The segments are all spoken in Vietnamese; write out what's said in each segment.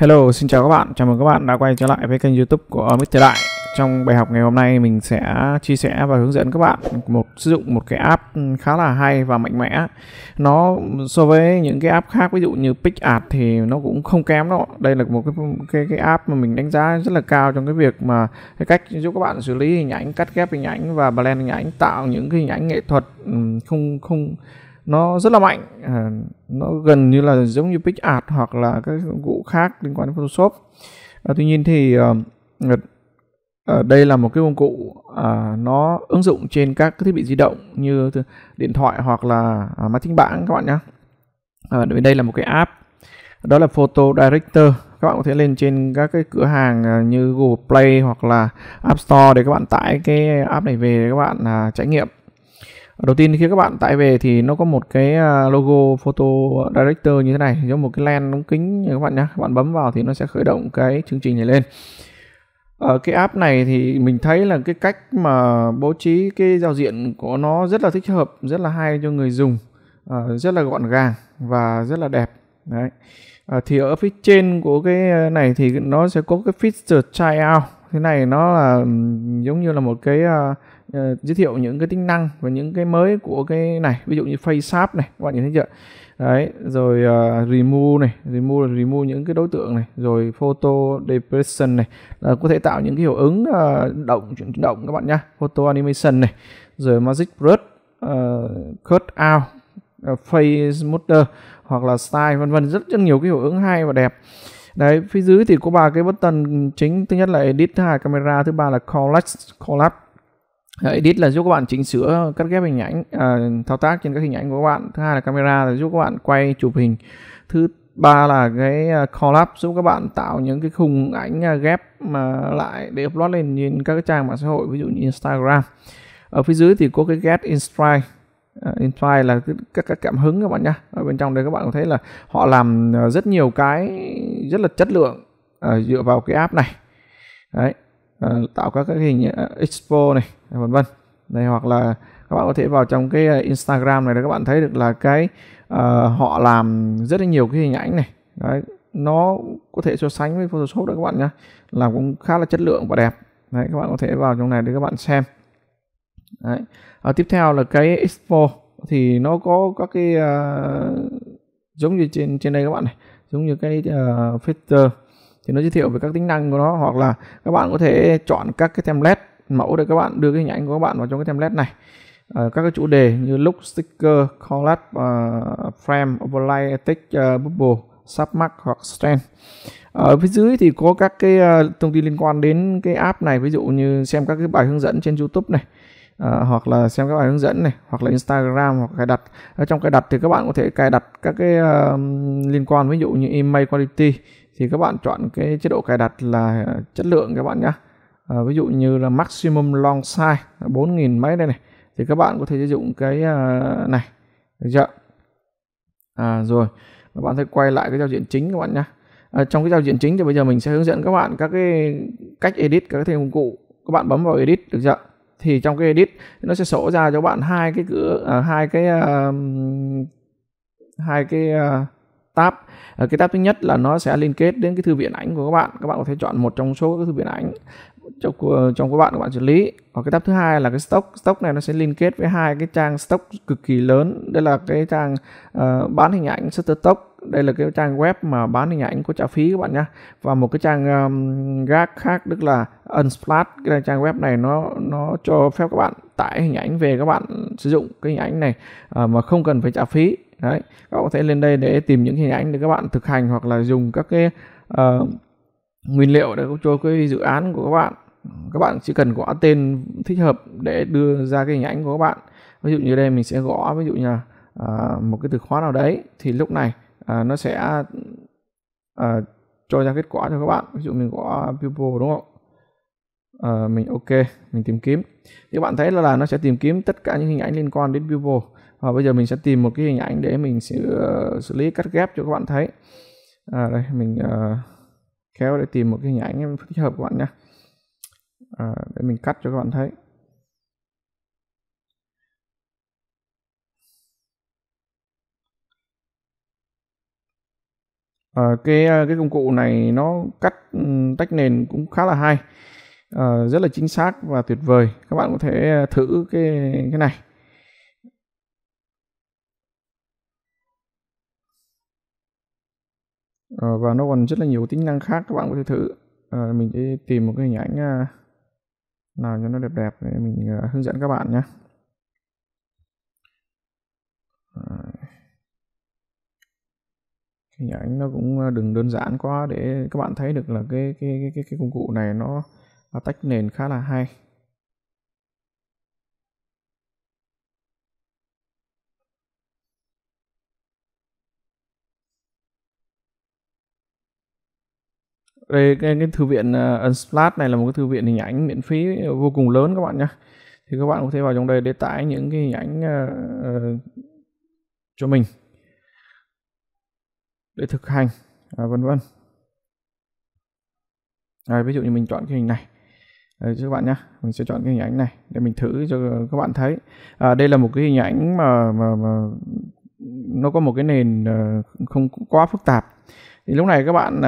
Hello, xin chào các bạn. Chào mừng các bạn đã quay trở lại với kênh YouTube của Mr. Đại. Trong bài học ngày hôm nay mình sẽ chia sẻ và hướng dẫn các bạn sử dụng một cái app khá là hay và mạnh mẽ. Nó so với những cái app khác, ví dụ như PicsArt thì nó cũng không kém đâu. Đây là một cái app mà mình đánh giá rất là cao trong cái việc mà cái cách giúp các bạn xử lý hình ảnh, cắt ghép hình ảnh và blend hình ảnh, tạo những cái hình ảnh nghệ thuật nó rất là mạnh. Nó gần như là giống như PicsArt hoặc là các dụng cụ khác liên quan đến Photoshop. Tuy nhiên thì đây là một cái công cụ nó ứng dụng trên các thiết bị di động như điện thoại hoặc là máy tính bảng các bạn nhé. Đây là một cái app, đó là Photo Director. Các bạn có thể lên trên các cái cửa hàng như Google Play hoặc là App Store để các bạn tải cái app này về để các bạn trải nghiệm. Đầu tiên khi các bạn tải về thì nó có một cái logo Photo Director như thế này, giống một cái lens ống kính các bạn nhé. Các bạn bấm vào thì nó sẽ khởi động cái chương trình này lên. Ở cái app này thì mình thấy là cái cách mà bố trí cái giao diện của nó rất là thích hợp, rất là hay cho người dùng, rất là gọn gàng và rất là đẹp. Đấy. Thì ở phía trên của cái này thì nó sẽ có cái feature tryout. Thế này nó là giống như là một cái giới thiệu những cái tính năng và những cái mới của cái này, ví dụ như face app này các bạn nhìn thấy chưa đấy, rồi remove này, remove những cái đối tượng này, rồi photo depression này là có thể tạo những cái hiệu ứng chuyển động các bạn nhá, photo animation này, rồi magic brush, cut out, face smoother hoặc là style vân vân, rất nhiều cái hiệu ứng hay và đẹp. Đấy, phía dưới thì có ba cái button chính, thứ nhất là edit, thứ hai camera, thứ ba là collab. Edit là giúp các bạn chỉnh sửa, cắt ghép hình ảnh, thao tác trên các hình ảnh của các bạn. Thứ hai là camera là giúp các bạn quay chụp hình. Thứ ba là cái collab giúp các bạn tạo những cái khung ảnh ghép mà lại để upload lên trên các cái trang mạng xã hội, ví dụ như Instagram. Ở phía dưới thì có cái get inspired. Inspire là các cảm hứng các bạn nhá. Ở bên trong đây các bạn có thấy là họ làm rất nhiều cái rất là chất lượng dựa vào cái app này. Đấy, tạo các cái hình expo này vân vân. Đây hoặc là các bạn có thể vào trong cái Instagram này để các bạn thấy được là cái họ làm rất là nhiều cái hình ảnh này. Đấy, nó có thể so sánh với Photoshop đó các bạn nhá. Làm cũng khá là chất lượng và đẹp. Đấy, các bạn có thể vào trong này để các bạn xem. Đấy. Tiếp theo là cái Expo thì nó có các cái giống như trên đây các bạn này, giống như cái filter thì nó giới thiệu về các tính năng của nó, hoặc là các bạn có thể chọn các cái template mẫu để các bạn đưa cái hình ảnh của các bạn vào trong cái template này. Các cái chủ đề như look, sticker, collab, frame, overlay, text, bubble, submark hoặc strand. Ở phía dưới thì có các cái thông tin liên quan đến cái app này, ví dụ như xem các cái bài hướng dẫn trên YouTube này. Hoặc là xem các bài hướng dẫn này, hoặc là Instagram, hoặc cài đặt. Ở trong cài đặt thì các bạn có thể cài đặt các cái liên quan, ví dụ như email quality thì các bạn chọn cái chế độ cài đặt là chất lượng các bạn nhé. Ví dụ như là maximum long size 4000 mấy đây này thì các bạn có thể sử dụng cái này được chưa? Rồi các bạn sẽ quay lại cái giao diện chính các bạn nhé. Trong cái giao diện chính thì bây giờ mình sẽ hướng dẫn các bạn các cái cách edit các cái công cụ. Các bạn bấm vào edit được chưa? Thì trong cái edit nó sẽ sổ ra cho bạn hai cái tab. Cái tab thứ nhất là nó sẽ liên kết đến cái thư viện ảnh của các bạn. Các bạn có thể chọn một trong số các thư viện ảnh trong các bạn xử lý. Còn cái tab thứ hai là cái stock. Stock này nó sẽ liên kết với hai cái trang stock cực kỳ lớn. Đây là cái trang bán hình ảnh Shutterstock. Đây là cái trang web mà bán hình ảnh có trả phí các bạn nhé. Và một cái trang gác khác tức là Unsplash. Cái trang web này nó cho phép các bạn tải hình ảnh về, các bạn sử dụng cái hình ảnh này mà không cần phải trả phí. Đấy, các bạn có thể lên đây để tìm những hình ảnh để các bạn thực hành, hoặc là dùng các cái nguyên liệu để cho cái dự án của các bạn. Các bạn chỉ cần gõ tên thích hợp để đưa ra cái hình ảnh của các bạn. Ví dụ như đây mình sẽ gõ ví dụ như một cái từ khóa nào đấy thì lúc này nó sẽ cho ra kết quả cho các bạn. Ví dụ mình gõ people đúng không? Mình ok, mình tìm kiếm thì các bạn thấy là nó sẽ tìm kiếm tất cả những hình ảnh liên quan đến people. Và bây giờ mình sẽ tìm một cái hình ảnh để mình sẽ xử lý cắt ghép cho các bạn thấy. Đây mình kéo để tìm một cái hình ảnh thích hợp các bạn nhé, để mình cắt cho các bạn thấy. Cái công cụ này nó cắt tách nền cũng khá là hay, rất là chính xác và tuyệt vời. Các bạn có thể thử cái này. Và nó còn rất là nhiều tính năng khác các bạn có thể thử. Mình sẽ tìm một cái hình ảnh nào cho nó đẹp đẹp để mình hướng dẫn các bạn nhé. Hình ảnh nó cũng đừng đơn giản quá để các bạn thấy được là cái công cụ này nó tách nền khá là hay. Đây, cái thư viện Unsplash này là một cái thư viện hình ảnh miễn phí vô cùng lớn các bạn nhé. Thì các bạn có thể vào trong đây để tải những cái hình ảnh cho mình để thực hành vân vân. Ví dụ như mình chọn cái hình này cho các bạn nhé, mình sẽ chọn cái hình ảnh này để mình thử cho các bạn thấy. Đây là một cái hình ảnh mà nó có một cái nền không quá phức tạp. Thì lúc này các bạn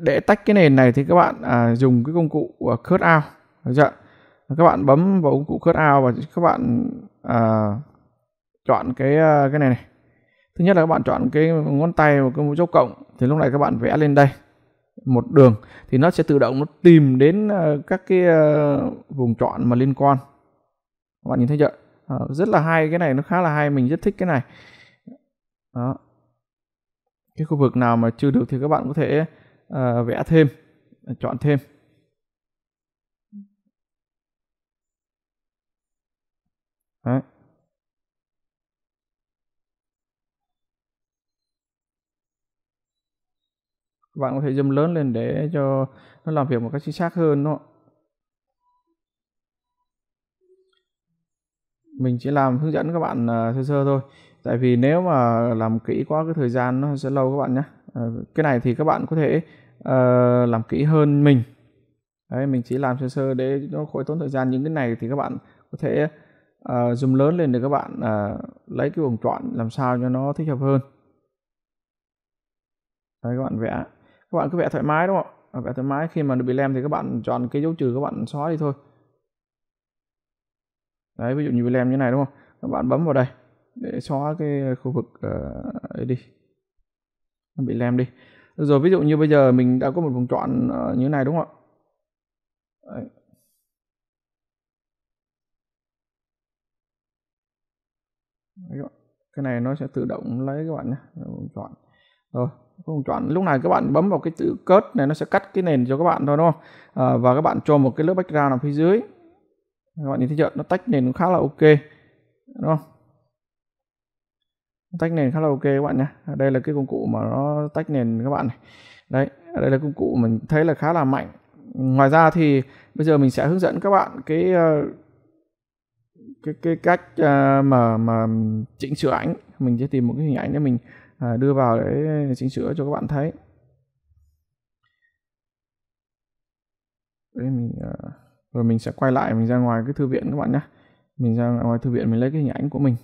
để tách cái nền này thì các bạn dùng cái công cụ Cut Out, được chưa? Các bạn bấm vào công cụ Cut Out và các bạn chọn cái này này. Thứ nhất là các bạn chọn cái ngón tay và cái mũi dấu cộng, thì lúc này các bạn vẽ lên đây một đường thì nó sẽ tự động nó tìm đến các cái vùng chọn mà liên quan. Các bạn nhìn thấy chưa? Rất là hay, cái này nó khá là hay, mình rất thích cái này. Đó. Cái khu vực nào mà chưa được thì các bạn có thể vẽ thêm, chọn thêm. Đấy. Các bạn có thể zoom lớn lên để cho nó làm việc một cách chính xác hơn đó. Mình chỉ làm hướng dẫn các bạn sơ sơ thôi. Tại vì nếu mà làm kỹ quá cái thời gian nó sẽ lâu các bạn nhé. Cái này thì các bạn có thể làm kỹ hơn mình. Đấy, mình chỉ làm sơ sơ để nó khỏi tốn thời gian. Những cái này thì các bạn có thể zoom lớn lên để các bạn lấy cái vùng chọn làm sao cho nó thích hợp hơn. Đấy, các bạn vẽ. Các bạn cứ vẽ thoải mái đúng không ạ? Vẽ thoải mái, khi mà nó bị lem thì các bạn chọn cái dấu trừ các bạn xóa đi thôi. Đấy, ví dụ như bị lem như này đúng không? Các bạn bấm vào đây để xóa cái khu vực ấy đi, nó bị lem đi. Được rồi, ví dụ như bây giờ mình đã có một vùng chọn như thế này đúng không ạ? Đấy. Đấy, cái này nó sẽ tự động lấy các bạn nhé, vùng chọn. Rồi, vùng chọn lúc này các bạn bấm vào cái chữ Cut này, nó sẽ cắt cái nền cho các bạn thôi đúng không? Và các bạn cho một cái lớp background ở phía dưới. Các bạn nhìn thấy chưa? Nó tách nền cũng khá là ok đúng không? Tách nền khá là ok các bạn nhé. Đây là cái công cụ mà nó tách nền các bạn này. Đấy, đây là công cụ mình thấy là khá là mạnh. Ngoài ra thì bây giờ mình sẽ hướng dẫn các bạn cái cách mà chỉnh sửa ảnh. Mình sẽ tìm một cái hình ảnh để mình đưa vào để chỉnh sửa cho các bạn thấy. Đấy, rồi mình sẽ quay lại, mình ra ngoài cái thư viện các bạn nhé. Mình ra ngoài thư viện, mình lấy cái hình ảnh của mình.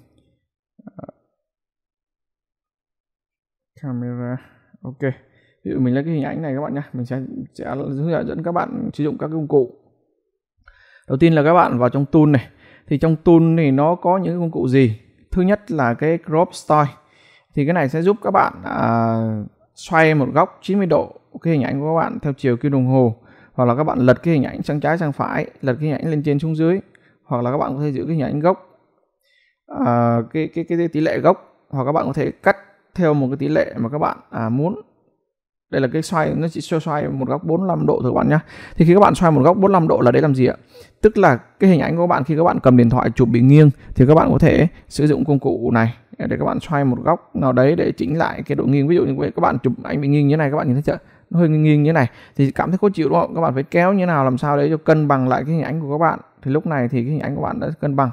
Camera, ok. Ví dụ mình lấy cái hình ảnh này các bạn nhé. Mình sẽ hướng dẫn các bạn sử dụng các công cụ. Đầu tiên là các bạn vào trong tool này. Thì trong tool thì nó có những công cụ gì? Thứ nhất là cái crop style. Thì cái này sẽ giúp các bạn xoay một góc 90 độ cái hình ảnh của các bạn theo chiều kim đồng hồ, hoặc là các bạn lật cái hình ảnh sang trái sang phải, lật cái hình ảnh lên trên xuống dưới, hoặc là các bạn có thể giữ cái hình ảnh gốc, cái tỷ lệ gốc, hoặc các bạn có thể cắt theo một cái tỷ lệ mà các bạn muốn. Đây là cái xoay, nó chỉ xoay một góc 45 độ thôi các bạn nhé. Thì khi các bạn xoay một góc 45 độ là để làm gì ạ? Tức là cái hình ảnh của các bạn khi các bạn cầm điện thoại chụp bị nghiêng thì các bạn có thể sử dụng công cụ này để các bạn xoay một góc nào đấy để chỉnh lại cái độ nghiêng. Ví dụ như các bạn chụp ảnh bị nghiêng như thế này, các bạn nhìn thấy chưa? Nó hơi nghiêng như thế này thì cảm thấy khó chịu đúng không? Các bạn phải kéo như thế nào làm sao để cho cân bằng lại cái hình ảnh của các bạn. Thì lúc này thì cái hình ảnh của bạn đã cân bằng.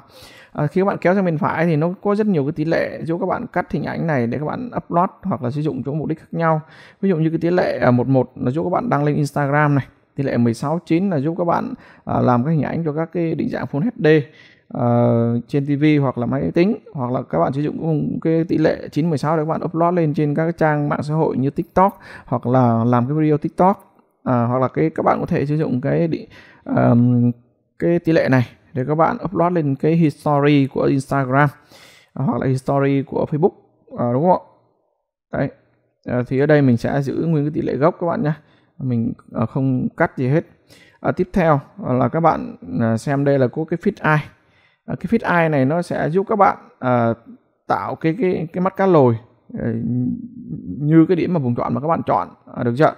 Khi các bạn kéo sang bên phải thì nó có rất nhiều cái tỷ lệ giúp các bạn cắt hình ảnh này để các bạn upload hoặc là sử dụng cho mục đích khác nhau. Ví dụ như cái tỷ lệ 11 là giúp các bạn đăng lên Instagram này, tỷ lệ 16:9 là giúp các bạn làm các hình ảnh cho các cái định dạng Full HD, trên TV hoặc là máy tính, hoặc là các bạn sử dụng cái tỷ lệ 9:16 để các bạn upload lên trên các trang mạng xã hội như TikTok, hoặc là làm cái video TikTok, hoặc là các bạn có thể sử dụng cái tỷ lệ này để các bạn upload lên cái history của Instagram hoặc là history của Facebook, đúng không ạ? Đấy. Thì ở đây mình sẽ giữ nguyên cái tỷ lệ gốc các bạn nhé, mình không cắt gì hết. Tiếp theo là các bạn xem đây là có cái fit eye. Cái fit eye này nó sẽ giúp các bạn tạo cái mắt cá lồi như cái điểm mà vùng chọn mà các bạn chọn, được chưa?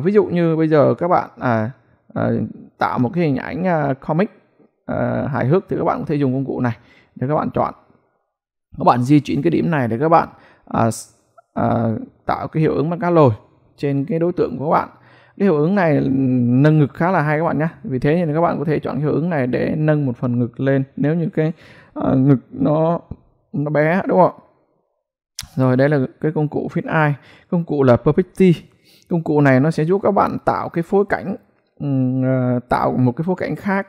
Ví dụ như bây giờ các bạn tạo một cái hình ảnh comic hài hước thì các bạn có thể dùng công cụ này để các bạn chọn. Các bạn di chuyển cái điểm này để các bạn tạo cái hiệu ứng mắt cá lồi trên cái đối tượng của các bạn. Cái hiệu ứng này nâng ngực khá là hay các bạn nhé. Vì thế nên các bạn có thể chọn cái hiệu ứng này để nâng một phần ngực lên nếu như cái ngực nó bé, đúng không? Rồi đây là cái công cụ Fit Eye, công cụ là Perspective. Công cụ này nó sẽ giúp các bạn tạo cái phối cảnh, tạo một cái phối cảnh khác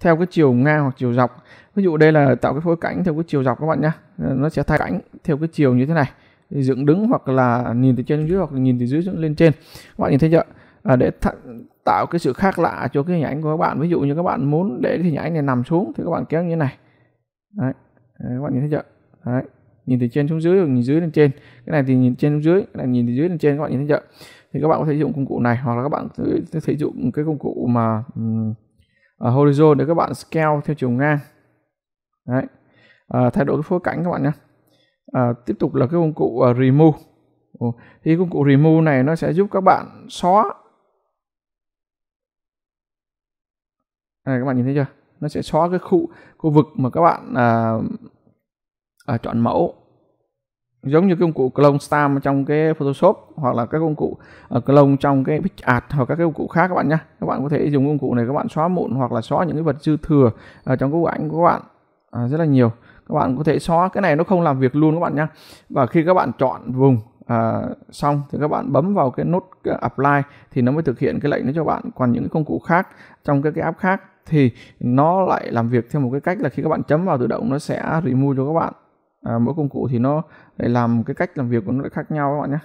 theo cái chiều ngang hoặc chiều dọc. Ví dụ đây là tạo cái phối cảnh theo cái chiều dọc các bạn nhé. Nó sẽ thay cảnh theo cái chiều như thế này, dựng đứng hoặc là nhìn từ trên xuống dưới hoặc là nhìn từ dưới lên trên. Các bạn nhìn thấy chưa? Để tạo cái sự khác lạ cho cái hình ảnh của các bạn. Ví dụ như các bạn muốn để cái hình ảnh này nằm xuống thì các bạn kéo như thế này. Đấy. Đấy, các bạn nhìn thấy chưa? Đấy. Nhìn từ trên xuống dưới hoặc nhìn dưới lên trên. Cái này thì nhìn trên xuống dưới, cái này nhìn từ dưới lên trên, các bạn nhìn thấy chưa? Thì các bạn có thể dùng công cụ này, hoặc là các bạn có thể dùng cái công cụ mà horizon để các bạn scale theo chiều ngang. Đấy. Thay đổi cái phối cảnh các bạn nhé. Tiếp tục là cái công cụ remove. Thì công cụ remove này nó sẽ giúp các bạn xóa này, các bạn nhìn thấy chưa? Nó sẽ xóa cái khu vực mà các bạn chọn mẫu, giống như công cụ clone stamp trong cái Photoshop, hoặc là các công cụ clone trong cái PicsArt, hoặc các công cụ khác các bạn nhé. Các bạn có thể dùng công cụ này các bạn xóa mụn hoặc là xóa những cái vật dư thừa trong cái bức ảnh của các bạn rất là nhiều. Các bạn có thể xóa cái này, nó không làm việc luôn các bạn nhé. Và khi các bạn chọn vùng xong thì các bạn bấm vào cái nút apply thì nó mới thực hiện cái lệnh đó cho bạn. Còn những công cụ khác trong các cái app khác thì nó lại làm việc theo một cái cách là khi các bạn chấm vào tự động nó sẽ remove cho các bạn. Mỗi công cụ thì nó lại làm cái cách làm việc của nó lại khác nhau các bạn nhé.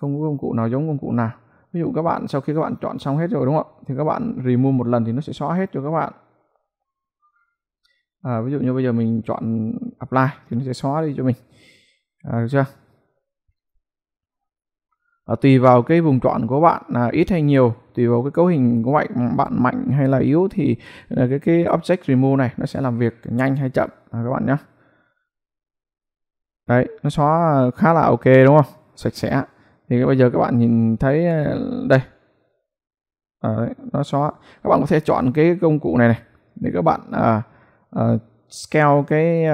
Không có công cụ nào giống công cụ nào. Ví dụ các bạn sau khi các bạn chọn xong hết rồi, đúng không? Thì các bạn remove một lần thì nó sẽ xóa hết cho các bạn. Ví dụ như bây giờ mình chọn apply thì nó sẽ xóa đi cho mình, được chưa? Tùy vào cái vùng chọn của bạn ít hay nhiều, tùy vào cái cấu hình của bạn mạnh hay là yếu thì cái object remove này nó sẽ làm việc nhanh hay chậm các bạn nhé. Đấy, nó xóa khá là ok, đúng không? Sạch sẽ. Thì bây giờ các bạn nhìn thấy đây, nó xóa. Các bạn có thể chọn cái công cụ này này để các bạn scale cái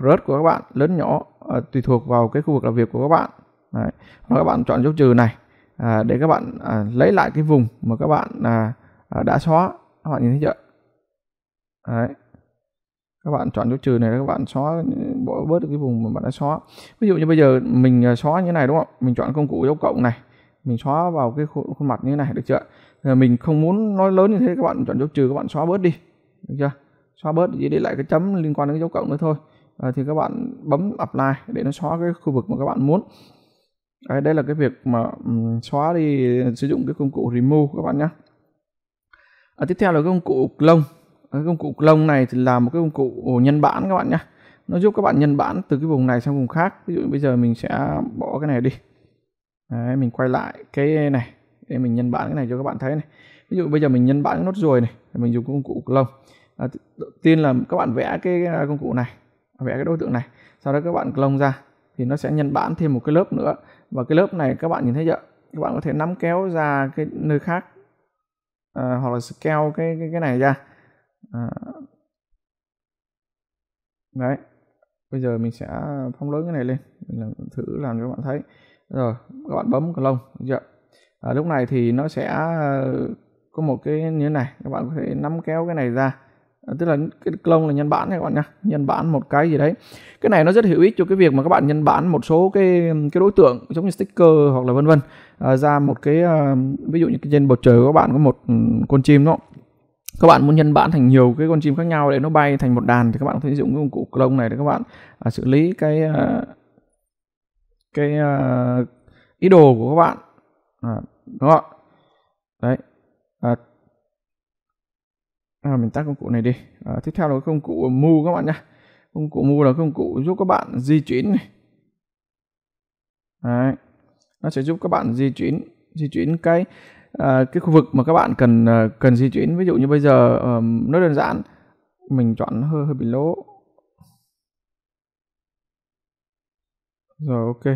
brush của các bạn lớn nhỏ tùy thuộc vào cái khu vực làm việc của các bạn. Đấy. Và các bạn chọn dấu trừ này để các bạn lấy lại cái vùng mà các bạn đã xóa. Các bạn nhìn thấy chưa? Đấy. Các bạn chọn dấu trừ này để các bạn xóa, bỏ bớt được cái vùng mà bạn đã xóa. Ví dụ như bây giờ mình xóa như thế này, đúng không? Mình chọn công cụ dấu cộng này, mình xóa vào cái khuôn mặt như thế này, được chưa? Rồi mình không muốn nói lớn như thế, các bạn chọn dấu trừ, các bạn xóa bớt đi, được chưa? Xóa bớt chỉ để lại cái chấm liên quan đến dấu cộng nữa thôi. Thì các bạn bấm apply để nó xóa cái khu vực mà các bạn muốn. Đây là cái việc mà xóa đi sử dụng cái công cụ remove các bạn nhé. Tiếp theo là công cụ clone. Công cụ clone này thì là một cái công cụ nhân bản các bạn nhé. Nó giúp các bạn nhân bản từ cái vùng này sang vùng khác. Ví dụ bây giờ mình sẽ bỏ cái này đi. Đấy, mình quay lại cái này để mình nhân bản cái này cho các bạn thấy này. Ví dụ bây giờ mình nhân bản cái nốt ruồi này, mình dùng công cụ clone. Đầu tiên là các bạn vẽ cái công cụ này, vẽ cái đối tượng này, sau đó các bạn clone ra thì nó sẽ nhân bản thêm một cái lớp nữa. Và cái lớp này các bạn nhìn thấy chưa? Các bạn có thể nắm kéo ra cái nơi khác, hoặc là scale cái này ra. Đấy, bây giờ mình sẽ phóng lớn cái này lên, mình làm thử làm cho các bạn thấy. Rồi các bạn bấm clone, được chưa? Lúc này thì nó sẽ có một cái như thế này, các bạn có thể nắm kéo cái này ra. Tức là cái clone là nhân bản này các bạn nhá, nhân bản một cái gì đấy. Cái này nó rất hữu ích cho cái việc mà các bạn nhân bản một số cái đối tượng giống như sticker hoặc là vân vân ra một cái, ví dụ như trên bầu trời của các bạn có một con chim, đúng không? các bạn muốn nhân bản thành nhiều cái con chim khác nhau để nó bay thành một đàn thì các bạn có thể dùng cái công cụ clone này để các bạn xử lý cái ý đồ của các bạn. Đó. Đấy. Mình tắt công cụ này đi. Tiếp theo là công cụ Move các bạn nhé. Công cụ Move là công cụ giúp các bạn di chuyển này. Đấy. Nó sẽ giúp các bạn di chuyển cái khu vực mà các bạn cần di chuyển. Ví dụ như bây giờ nó đơn giản, mình chọn hơi bị lố. Rồi ok.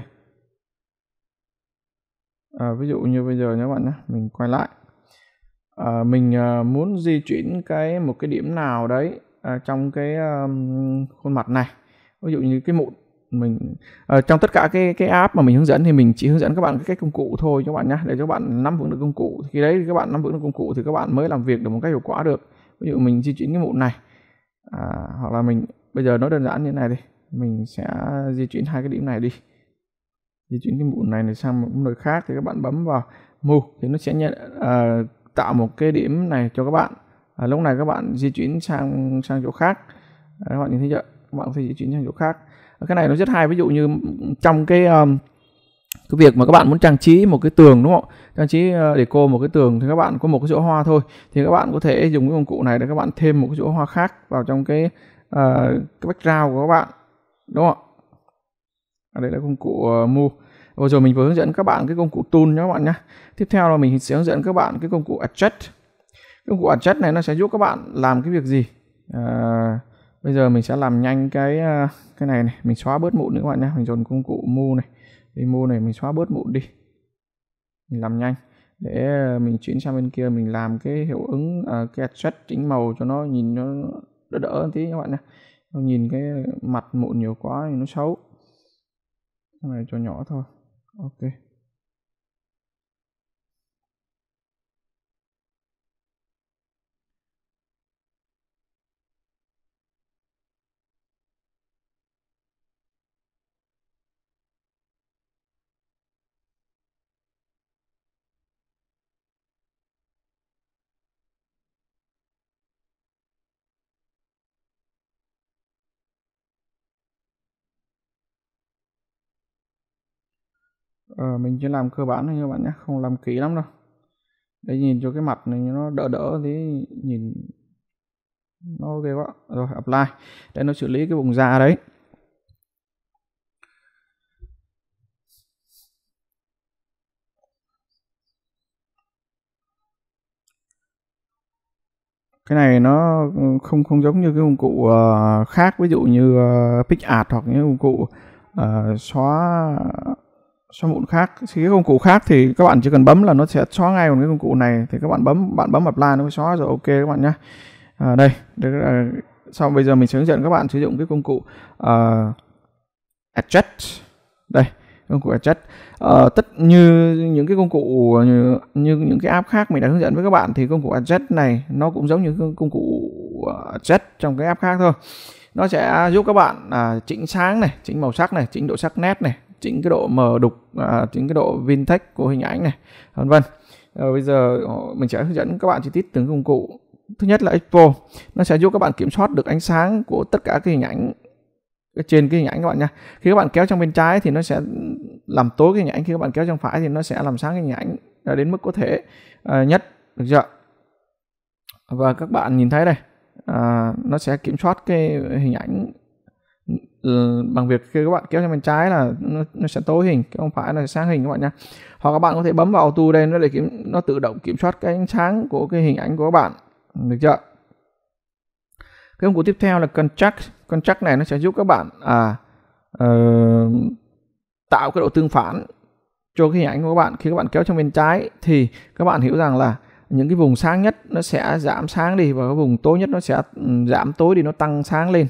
Ví dụ như bây giờ nhé các bạn nhé, mình quay lại. Mình muốn di chuyển một cái điểm nào đấy trong cái khuôn mặt này. Ví dụ như cái mụn mình trong tất cả cái app mà mình hướng dẫn thì mình chỉ hướng dẫn các bạn cái công cụ thôi các bạn nhé, để cho các bạn nắm vững được công cụ. Khi đấy các bạn nắm vững được công cụ thì các bạn mới làm việc được một cách hiệu quả được. Ví dụ mình di chuyển cái mụn này, hoặc là mình bây giờ nói đơn giản như thế này đi, mình sẽ di chuyển hai cái điểm này đi, di chuyển cái mụn này sang một nơi khác thì các bạn bấm vào Move thì nó sẽ tạo một cái điểm này cho các bạn. Lúc này các bạn di chuyển sang chỗ khác. Đấy, các bạn nhìn thấy chưa? Các bạn có thể di chuyển sang chỗ khác. Cái này nó rất hay. Ví dụ như trong cái việc mà các bạn muốn trang trí một cái tường, đúng không? Trang trí để cô một cái tường thì các bạn có một cái chỗ hoa thôi, thì các bạn có thể dùng cái công cụ này để các bạn thêm một cái chỗ hoa khác vào trong cái background của các bạn, đúng không? Đây là công cụ Move. Vừa rồi mình vừa hướng dẫn các bạn cái công cụ Tool nhé các bạn nhé. Tiếp theo là mình sẽ hướng dẫn các bạn cái công cụ Adjust. Công cụ Adjust này nó sẽ giúp các bạn làm cái việc gì? Bây giờ mình sẽ làm nhanh cái này này. Mình xóa bớt mụn nữa các bạn nhé. Mình dồn công cụ Move này. Đi Move này, mình xóa bớt mụn đi. Mình làm nhanh. Để mình chuyển sang bên kia, mình làm cái hiệu ứng cái Adjust chỉnh màu cho nó nhìn nó đỡ tí các bạn nhé. Nhìn cái mặt mụn nhiều quá thì nó xấu. Cái này cho nhỏ thôi. Ok. Mình chỉ làm cơ bản thôi các bạn nhé, không làm kỹ lắm đâu. Để nhìn cho cái mặt này nó đỡ thì nhìn nó ghê quá. Rồi apply. Để nó xử lý cái vùng da đấy. Cái này nó không giống như cái công cụ khác, ví dụ như PicsArt hoặc những công cụ xóa mụn khác. Thì cái công cụ khác thì các bạn chỉ cần bấm là nó sẽ xóa ngay, còn cái công cụ này thì các bạn bấm apply nó mới xóa. Rồi ok các bạn nhé. Đây sau bây giờ mình sẽ hướng dẫn các bạn sử dụng cái công cụ Adjust. Đây công cụ Adjust. Tất như những cái công cụ như những cái app khác mình đã hướng dẫn với các bạn thì công cụ Adjust này nó cũng giống như công cụ Adjust trong cái app khác thôi. Nó sẽ giúp các bạn chỉnh sáng này, chỉnh màu sắc này, chỉnh độ sắc nét này, chỉnh cái độ mờ đục, chỉnh cái độ vintage của hình ảnh này, vân vân. Bây giờ mình sẽ hướng dẫn các bạn chi tiết từng công cụ. Thứ nhất là Expo, nó sẽ giúp các bạn kiểm soát được ánh sáng của tất cả cái hình ảnh trên cái hình ảnh các bạn nha. Khi các bạn kéo sang bên trái thì nó sẽ làm tối cái hình ảnh, khi các bạn kéo sang phải thì nó sẽ làm sáng cái hình ảnh đến mức có thể nhất, được chưa? Và các bạn nhìn thấy đây, nó sẽ kiểm soát cái hình ảnh bằng việc khi các bạn kéo sang bên trái là nó sẽ tối hình, không phải là sáng hình các bạn nhé. Hoặc các bạn có thể bấm vào Auto đây, nó tự động kiểm soát cái ánh sáng của cái hình ảnh của các bạn, được chưa? Cái công cụ tiếp theo là Contrast. Contrast này nó sẽ giúp các bạn tạo cái độ tương phản cho cái hình ảnh của các bạn. Khi các bạn kéo sang bên trái thì các bạn hiểu rằng là những cái vùng sáng nhất nó sẽ giảm sáng đi và cái vùng tối nhất nó sẽ giảm tối đi, nó tăng sáng lên.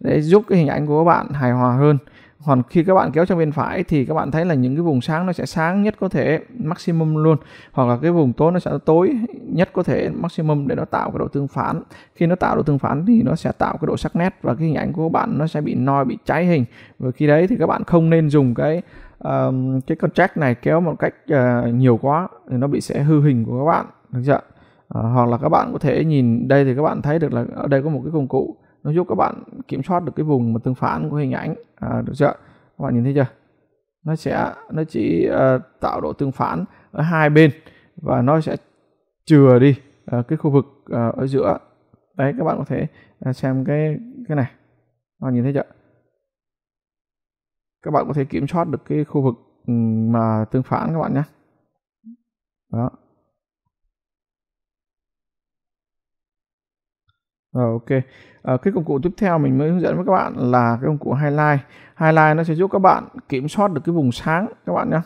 Để giúp cái hình ảnh của các bạn hài hòa hơn. Còn khi các bạn kéo sang bên phải thì các bạn thấy là những cái vùng sáng nó sẽ sáng nhất có thể, maximum luôn, hoặc là cái vùng tối nó sẽ tối nhất có thể, maximum, để nó tạo cái độ tương phản. Khi nó tạo độ tương phản thì nó sẽ tạo cái độ sắc nét và cái hình ảnh của các bạn nó sẽ bị noi, bị cháy hình. Và khi đấy thì các bạn không nên dùng cái contrast này kéo một cách nhiều quá thì nó sẽ hư hình của các bạn, được chưa? Hoặc là các bạn có thể nhìn đây thì các bạn thấy được là ở đây có một cái công cụ nó giúp các bạn kiểm soát được cái vùng mà tương phản của hình ảnh, được chưa? Các bạn nhìn thấy chưa? Nó chỉ tạo độ tương phản ở hai bên và nó sẽ chừa đi cái khu vực ở giữa. Đấy, các bạn có thể xem cái này. Các bạn nhìn thấy chưa? Các bạn có thể kiểm soát được cái khu vực mà tương phản các bạn nhé. Đó. Rồi, ok. Cái công cụ tiếp theo mình mới hướng dẫn với các bạn là cái công cụ highlight. Highlight nó sẽ giúp các bạn kiểm soát được cái vùng sáng các bạn nhé.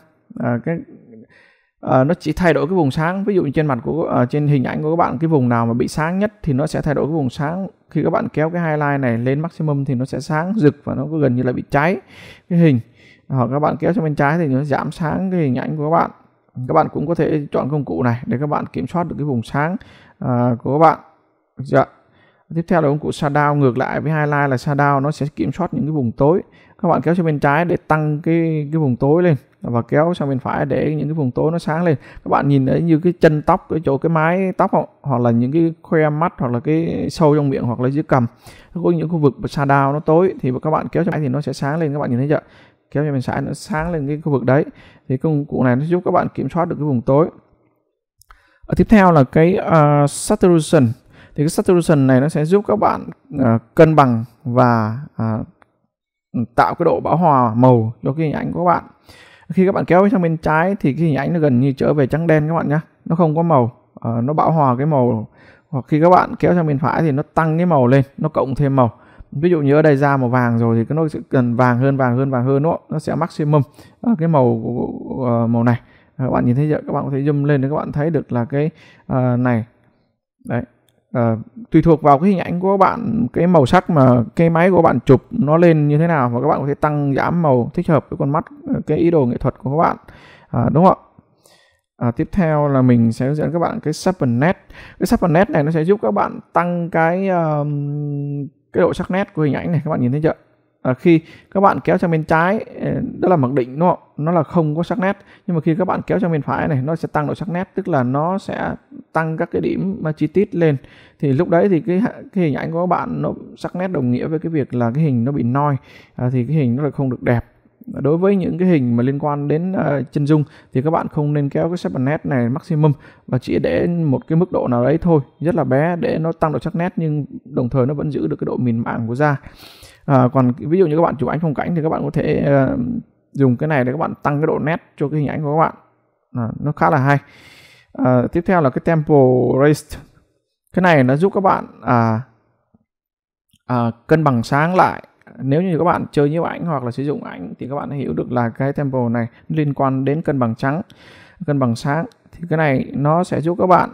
Nó chỉ thay đổi cái vùng sáng, ví dụ như trên mặt của trên hình ảnh của các bạn, cái vùng nào mà bị sáng nhất thì nó sẽ thay đổi cái vùng sáng. Khi các bạn kéo cái highlight này lên maximum thì nó sẽ sáng rực và nó có gần như là bị cháy cái hình. Hoặc các bạn kéo sang bên trái thì nó giảm sáng cái hình ảnh của các bạn. Các bạn cũng có thể chọn công cụ này để các bạn kiểm soát được cái vùng sáng của các bạn. Dạ. Tiếp theo là công cụ shadow, ngược lại với highlight là shadow nó sẽ kiểm soát những cái vùng tối. Các bạn kéo sang bên trái để tăng cái vùng tối lên và kéo sang bên phải để những cái vùng tối nó sáng lên. Các bạn nhìn thấy như cái chân tóc, cái chỗ cái mái tóc hoặc là những cái khoe mắt hoặc là cái sâu trong miệng hoặc là dưới cằm. Có những khu vực shadow nó tối thì các bạn kéo sang bên phải thì nó sẽ sáng lên, các bạn nhìn thấy chưa? Kéo sang bên phải nó sáng lên cái khu vực đấy. Thì công cụ này nó giúp các bạn kiểm soát được cái vùng tối. Tiếp theo là cái saturation. Thì cái saturation này nó sẽ giúp các bạn cân bằng và tạo cái độ bão hòa màu cho cái hình ảnh của các bạn. Khi các bạn kéo sang bên trái thì cái hình ảnh nó gần như trở về trắng đen các bạn nhé. Nó không có màu, nó bão hòa cái màu. Hoặc khi các bạn kéo sang bên phải thì nó tăng cái màu lên, nó cộng thêm màu. Ví dụ như ở đây ra màu vàng rồi thì nó sẽ cần vàng hơn, đúng không? Nó sẽ maximum cái màu này. Các bạn nhìn thấy chưa? Các bạn có thể zoom lên để các bạn thấy được là cái này. Đấy. Tùy thuộc vào cái hình ảnh của các bạn, cái màu sắc mà cái máy của các bạn chụp nó lên như thế nào và các bạn có thể tăng giảm màu thích hợp với con mắt, cái ý đồ nghệ thuật của các bạn, đúng không ạ? Tiếp theo là mình sẽ hướng dẫn các bạn cái sharpen nét. Cái sharpen nét này nó sẽ giúp các bạn tăng cái độ sắc nét của hình ảnh này, các bạn nhìn thấy chưa? Khi các bạn kéo sang bên trái đó là mặc định, đúng không? Nó là không có sắc nét, nhưng mà khi các bạn kéo sang bên phải này nó sẽ tăng độ sắc nét, tức là nó sẽ tăng các cái điểm mà chi tiết lên. Thì lúc đấy thì cái hình ảnh của các bạn nó sắc nét đồng nghĩa với cái việc là cái hình nó bị noi, thì cái hình nó là không được đẹp. Đối với những cái hình mà liên quan đến chân dung thì các bạn không nên kéo cái sharpen nét này maximum và chỉ để một cái mức độ nào đấy thôi, rất là bé để nó tăng độ sắc nét nhưng đồng thời nó vẫn giữ được cái độ mịn màng của da. Còn ví dụ như các bạn chụp ảnh phong cảnh thì các bạn có thể dùng cái này để các bạn tăng cái độ nét cho cái hình ảnh của các bạn, nó khá là hay. Tiếp theo là cái tempo raised. Cái này nó giúp các bạn cân bằng sáng lại. Nếu như các bạn chơi nhiếp ảnh hoặc là sử dụng ảnh thì các bạn hiểu được là cái tempo này liên quan đến cân bằng trắng, cân bằng sáng. Thì cái này nó sẽ giúp các bạn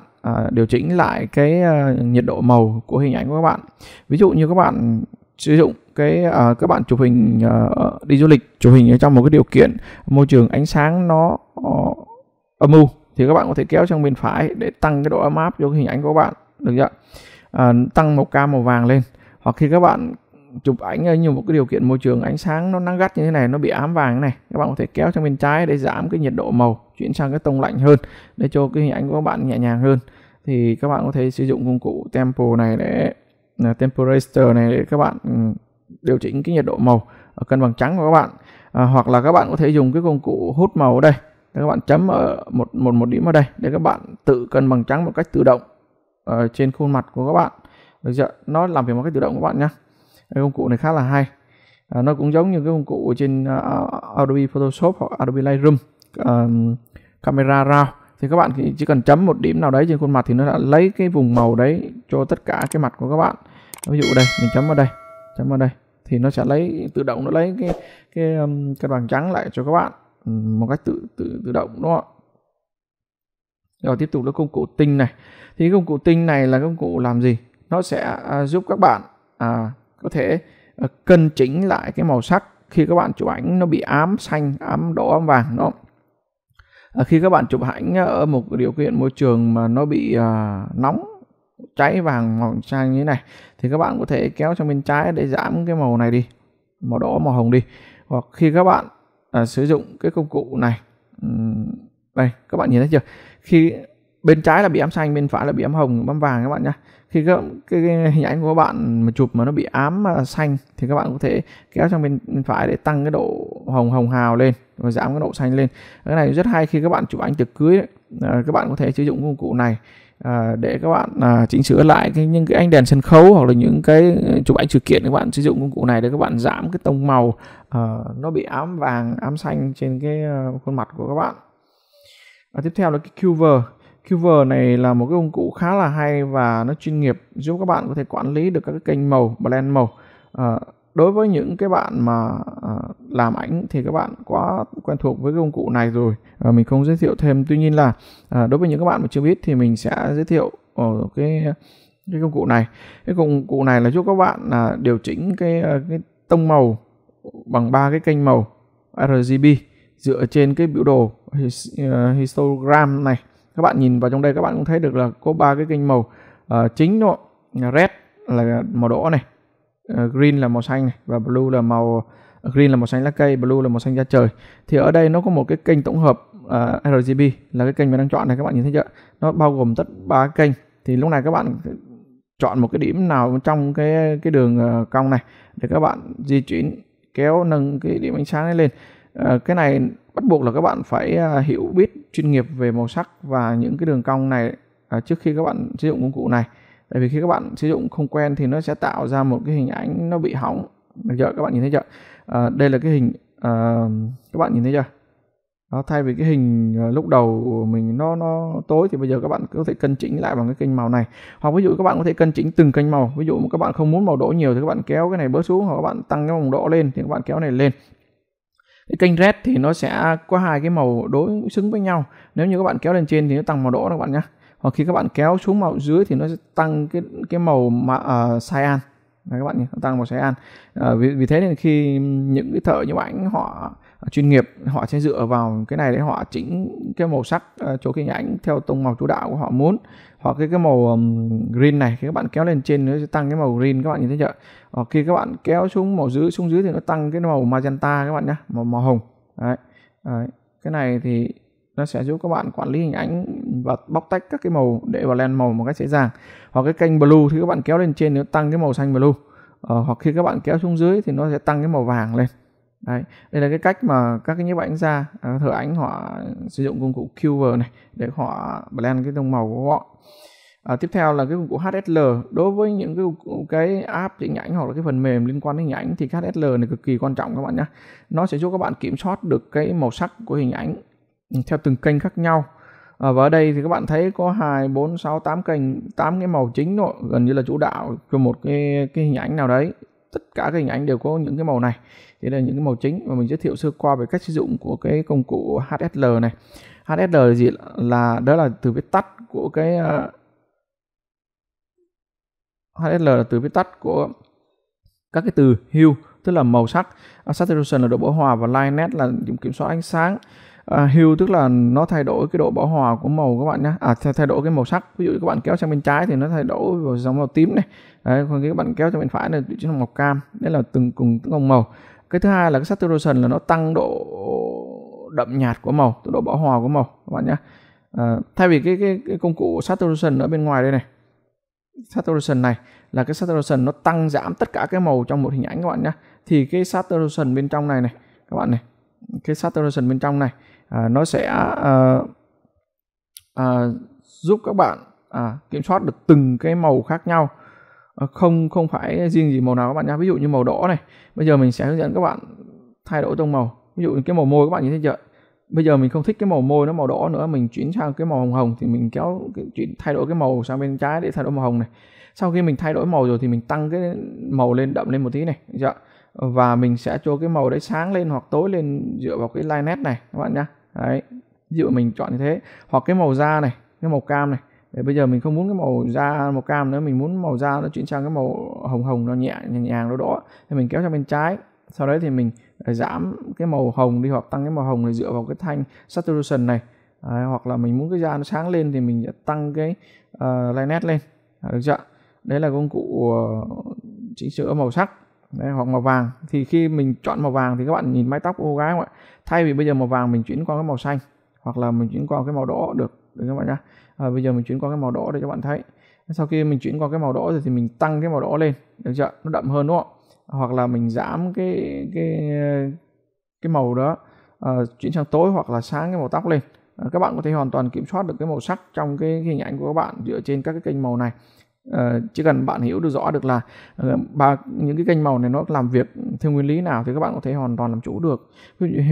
điều chỉnh lại cái nhiệt độ màu của hình ảnh của các bạn. Ví dụ như các bạn sử dụng các bạn chụp hình đi du lịch, chụp hình ở trong một cái điều kiện môi trường ánh sáng nó âm u thì các bạn có thể kéo sang bên phải để tăng cái độ ấm áp cho cái hình ảnh của các bạn, được chưa? Tăng màu cam, màu vàng lên. Hoặc khi các bạn chụp ảnh ở như một cái điều kiện môi trường ánh sáng nó nắng gắt như thế này, nó bị ám vàng này, các bạn có thể kéo sang bên trái để giảm cái nhiệt độ màu, chuyển sang cái tông lạnh hơn để cho cái hình ảnh của các bạn nhẹ nhàng hơn. Thì các bạn có thể sử dụng công cụ tempo này để Temperature này để các bạn điều chỉnh cái nhiệt độ màu, cân bằng trắng của các bạn. Hoặc là các bạn có thể dùng cái công cụ hút màu ở đây để các bạn chấm ở một điểm ở đây để các bạn tự cân bằng trắng một cách tự động trên khuôn mặt của các bạn, được chưa? Nó làm việc một cách tự động các bạn nhé. Cái công cụ này khá là hay. Nó cũng giống như cái công cụ trên Adobe Photoshop hoặc Adobe Lightroom Camera Raw. Thì các bạn chỉ cần chấm một điểm nào đấy trên khuôn mặt thì nó đã lấy cái vùng màu đấy cho tất cả cái mặt của các bạn. Ví dụ đây mình chấm vào đây thì nó sẽ lấy tự động, nó lấy cái cân bằng trắng lại cho các bạn một cách tự động, đúng không ạ? Rồi tiếp tục là công cụ tinh này. Thì công cụ tinh này là công cụ làm gì? Nó sẽ giúp các bạn có thể cân chỉnh lại cái màu sắc. Khi các bạn chụp ảnh nó bị ám xanh, ám đỏ, ám vàng, đúng không? Khi các bạn chụp ảnh ở một điều kiện môi trường mà nó bị nóng, cháy vàng, màu xanh như thế này thì các bạn có thể kéo sang bên trái để giảm cái màu này đi, màu đỏ, màu hồng đi. Hoặc khi các bạn sử dụng cái công cụ này, đây các bạn nhìn thấy chưa? Khi bên trái là bị ám xanh, bên phải là bị ám hồng, ám vàng các bạn nhé. Khi cái hình ảnh của các bạn mà chụp mà nó bị ám xanh thì các bạn có thể kéo sang bên phải để tăng cái độ hồng hào lên và giảm cái độ xanh lên. Cái này rất hay khi các bạn chụp ảnh tiệc cưới đấy. Các bạn có thể sử dụng công cụ này để các bạn chỉnh sửa lại những cái ánh đèn sân khấu hoặc là những cái chụp ảnh sự kiện. Các bạn sử dụng công cụ này để các bạn giảm cái tông màu nó bị ám vàng, ám xanh trên cái khuôn mặt của các bạn. Tiếp theo là cái Cursor. Cursor này là một cái công cụ khá là hay và nó chuyên nghiệp, giúp các bạn có thể quản lý được các cái kênh màu, blend màu. Đối với những cái bạn mà làm ảnh thì các bạn quá quen thuộc với cái công cụ này rồi, mình không giới thiệu thêm. Tuy nhiên là đối với những các bạn mà chưa biết thì mình sẽ giới thiệu cái công cụ này. Cái công cụ này là giúp các bạn điều chỉnh cái tông màu bằng 3 cái kênh màu RGB dựa trên cái biểu đồ histogram này. Các bạn nhìn vào trong đây các bạn cũng thấy được là có 3 cái kênh màu chính thôi. Red là màu đỏ này, green là màu xanh này, và blue là màu green là màu xanh lá cây, blue là màu xanh da trời. Thì ở đây nó có một cái kênh tổng hợp RGB là cái kênh mình đang chọn này, các bạn nhìn thấy chưa? Nó bao gồm tất 3 kênh. Thì lúc này các bạn chọn một cái điểm nào trong cái đường cong này để các bạn di chuyển, kéo nâng cái điểm ánh sáng ấy lên. Cái này bắt buộc là các bạn phải hiểu biết chuyên nghiệp về màu sắc và những cái đường cong này trước khi các bạn sử dụng công cụ này. Tại vì khi các bạn sử dụng không quen thì nó sẽ tạo ra một cái hình ảnh nó bị hỏng. Được chưa? Các bạn nhìn thấy chưa? Đây là cái hình các bạn nhìn thấy chưa? Đó, thay vì cái hình lúc đầu của mình nó tối thì bây giờ các bạn có thể cân chỉnh lại bằng cái kênh màu này. Hoặc ví dụ các bạn có thể cân chỉnh từng kênh màu. Ví dụ các bạn không muốn màu đỏ nhiều thì các bạn kéo cái này bớt xuống, hoặc các bạn tăng cái màu đỏ lên thì các bạn kéo này lên. Cái kênh red thì nó sẽ có 2 cái màu đối xứng với nhau. Nếu như các bạn kéo lên trên thì nó tăng màu đỏ các bạn nhé. Hoặc khi các bạn kéo xuống màu dưới thì nó sẽ tăng cái màu cyan. Đấy, các bạn nhé, tăng màu cyan. Vì thế nên khi những cái thợ nhiếp ảnh họ chuyên nghiệp, họ sẽ dựa vào cái này để họ chỉnh cái màu sắc chỗ cái ảnh theo tông màu chủ đạo của họ muốn. Hoặc cái màu green này, khi các bạn kéo lên trên nó sẽ tăng cái màu green, các bạn nhìn thấy chưa? Hoặc khi các bạn kéo xuống màu dưới, xuống dưới thì nó tăng cái màu magenta các bạn nhé, màu hồng. Đấy. Đấy. Cái này thì nó sẽ giúp các bạn quản lý hình ảnh và bóc tách các cái màu để vào blend màu một cách dễ dàng. Hoặc cái kênh blue thì các bạn kéo lên trên nó tăng cái màu xanh blue. Hoặc khi các bạn kéo xuống dưới thì nó sẽ tăng cái màu vàng lên. Đấy, đây là cái cách mà các cái nhiếp ảnh gia, thợ ảnh họ sử dụng công cụ Cursor này để họ blend cái tông màu của họ. Tiếp theo là cái công cụ HSL. Đối với những cái app chỉnh ảnh hoặc là cái phần mềm liên quan đến hình ảnh thì HSL này cực kỳ quan trọng các bạn nhé. Nó sẽ giúp các bạn kiểm soát được cái màu sắc của hình ảnh theo từng kênh khác nhau. Và ở đây thì các bạn thấy có 2, 4, 6, 8 kênh, 8 cái màu chính thôi, gần như là chủ đạo cho một cái hình ảnh nào đấy. Tất cả các hình ảnh đều có những cái màu này. Thì đây là những cái màu chính mà mình giới thiệu sơ qua về cách sử dụng của cái công cụ HSL này. HSL là gì? Đó là từ viết tắt của cái HSL là từ viết tắt của các cái từ hue, tức là màu sắc, saturation là độ bão hòa, và lightness là điểm kiểm soát ánh sáng. Hue tức là nó thay đổi cái độ bão hòa của màu các bạn nhé, thay đổi cái màu sắc. Ví dụ các bạn kéo sang bên trái thì nó thay đổi vào dòng màu tím này. Đấy, còn khi các bạn kéo sang bên phải là chuyển sang màu cam. Đấy là từng dòng màu. Cái thứ hai là cái saturation là nó tăng độ đậm nhạt của màu, độ bão hòa của màu các bạn nhé. Thay vì cái công cụ saturation ở bên ngoài đây này, saturation này là cái saturation nó tăng giảm tất cả cái màu trong một hình ảnh các bạn nhé, thì cái saturation bên trong này này các bạn này, cái saturation bên trong này nó sẽ giúp các bạn kiểm soát được từng cái màu khác nhau, không phải riêng gì màu nào các bạn nhé. Ví dụ như màu đỏ này, bây giờ mình sẽ hướng dẫn các bạn thay đổi tông màu. Ví dụ cái màu môi các bạn nhìn thấy chưa, bây giờ mình không thích cái màu môi nó màu đỏ nữa, mình chuyển sang cái màu hồng hồng thì mình kéo thay đổi cái màu sang bên trái để thay đổi màu hồng này. Sau khi mình thay đổi màu rồi thì mình tăng cái màu lên, đậm lên một tí này, được chưa? Và mình sẽ cho cái màu đấy sáng lên hoặc tối lên dựa vào cái lightness này các bạn nhé. Đấy, ví dụ mình chọn như thế. Hoặc cái màu da này, cái màu cam này. Để bây giờ mình không muốn cái màu da màu cam nữa, mình muốn màu da nó chuyển sang cái màu hồng hồng nó nhẹ nhàng đó đó. Thì mình kéo sang bên trái. Sau đấy thì mình giảm cái màu hồng đi hoặc tăng cái màu hồng này dựa vào cái thanh saturation này. Đấy, hoặc là mình muốn cái da nó sáng lên thì mình sẽ tăng cái lightness lên. Được chưa? Đấy là công cụ chỉnh sửa màu sắc. Đấy, hoặc màu vàng thì khi mình chọn màu vàng thì các bạn nhìn mái tóc của cô gái không ạ, thay vì bây giờ màu vàng mình chuyển qua cái màu xanh hoặc là mình chuyển qua cái màu đỏ được. được các bạn nhá. Bây giờ mình chuyển qua cái màu đỏ để cho bạn thấy. Sau khi mình chuyển qua cái màu đỏ rồi thì mình tăng cái màu đỏ lên, được chưa? Nó đậm hơn đúng không? Hoặc là mình giảm cái màu đó, chuyển sang tối hoặc là sáng cái màu tóc lên. Các bạn có thể hoàn toàn kiểm soát được cái màu sắc trong cái hình ảnh của các bạn dựa trên các cái kênh màu này. Chỉ cần bạn hiểu được rõ được là những cái kênh màu này nó làm việc theo nguyên lý nào thì các bạn có thể hoàn toàn làm chủ được. Ví dụ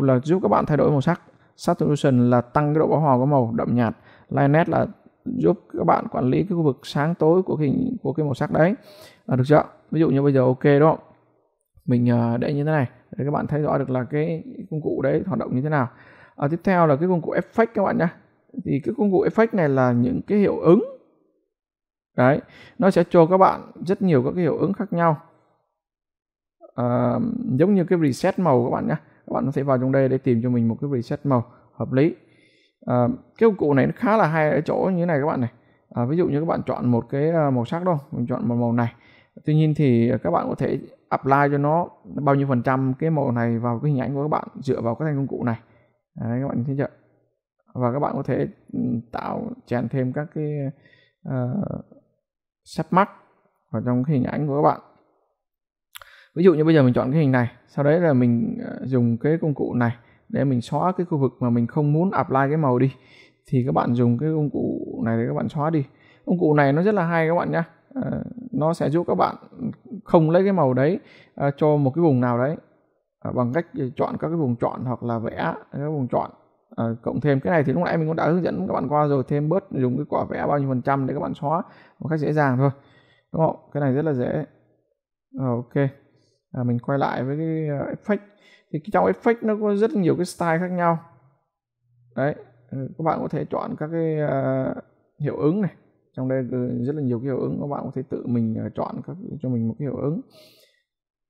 Hue là giúp các bạn thay đổi màu sắc, Saturation là tăng cái độ bão hòa của màu đậm nhạt, Lightness là giúp các bạn quản lý cái khu vực sáng tối của cái màu sắc đấy, được chưa? Ví dụ như bây giờ ok đúng không? Mình để như thế này để các bạn thấy rõ được là cái công cụ đấy hoạt động như thế nào. Tiếp theo là cái công cụ Effect các bạn nhé. Thì cái công cụ Effect này là những cái hiệu ứng. Đấy, nó sẽ cho các bạn rất nhiều các cái hiệu ứng khác nhau, giống như cái reset màu các bạn nhé. Các bạn có thể vào trong đây để tìm cho mình một cái reset màu hợp lý. Cái công cụ này nó khá là hay ở chỗ như thế này các bạn này. Ví dụ như các bạn chọn một cái màu sắc đâu, mình chọn một màu này. Tuy nhiên thì các bạn có thể apply cho nó bao nhiêu phần trăm cái màu này vào cái hình ảnh của các bạn dựa vào cái thanh công cụ này. Đấy, các bạn thấy chưa? Và các bạn có thể tạo chèn thêm các cái sắp mắt vào trong cái hình ảnh của các bạn. Ví dụ như bây giờ mình chọn cái hình này, sau đấy là mình dùng cái công cụ này để mình xóa cái khu vực mà mình không muốn apply cái màu đi, thì các bạn dùng cái công cụ này để các bạn xóa đi. Công cụ này nó rất là hay các bạn nhé. Nó sẽ giúp các bạn không lấy cái màu đấy cho một cái vùng nào đấy bằng cách chọn các cái vùng chọn hoặc là vẽ các vùng chọn. Cộng thêm cái này thì lúc nãy mình cũng đã hướng dẫn các bạn qua rồi, thêm bớt dùng cái quả vẽ bao nhiêu phần trăm để các bạn xóa một cách dễ dàng thôi, đúng không? Cái này rất là dễ. Ok, mình quay lại với cái effect. Thì trong effect nó có rất nhiều cái style khác nhau đấy. Các bạn có thể chọn các cái hiệu ứng này, trong đây rất là nhiều cái hiệu ứng, các bạn có thể tự mình chọn cho mình một cái hiệu ứng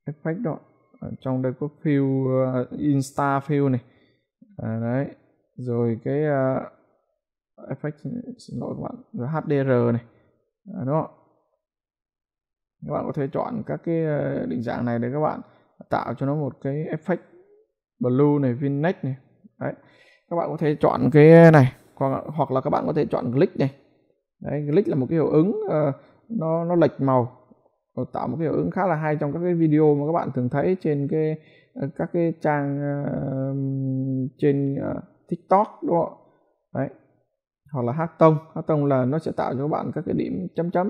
effect đó. Trong đây có fill, insta fill này, đấy, rồi cái effect, xin lỗi các bạn, rồi HDR này, đúng không? Các bạn có thể chọn các cái định dạng này để các bạn tạo cho nó một cái effect blue này, vignette này, đấy. Các bạn có thể chọn cái này, hoặc là các bạn có thể chọn glitch này, đấy, glitch là một cái hiệu ứng nó lệch màu, tạo một cái hiệu ứng khá là hay trong các cái video mà các bạn thường thấy trên cái các cái trang trên TikTok, đúng không? Đấy. Hoặc là hát tông là nó sẽ tạo cho các bạn các cái điểm chấm chấm.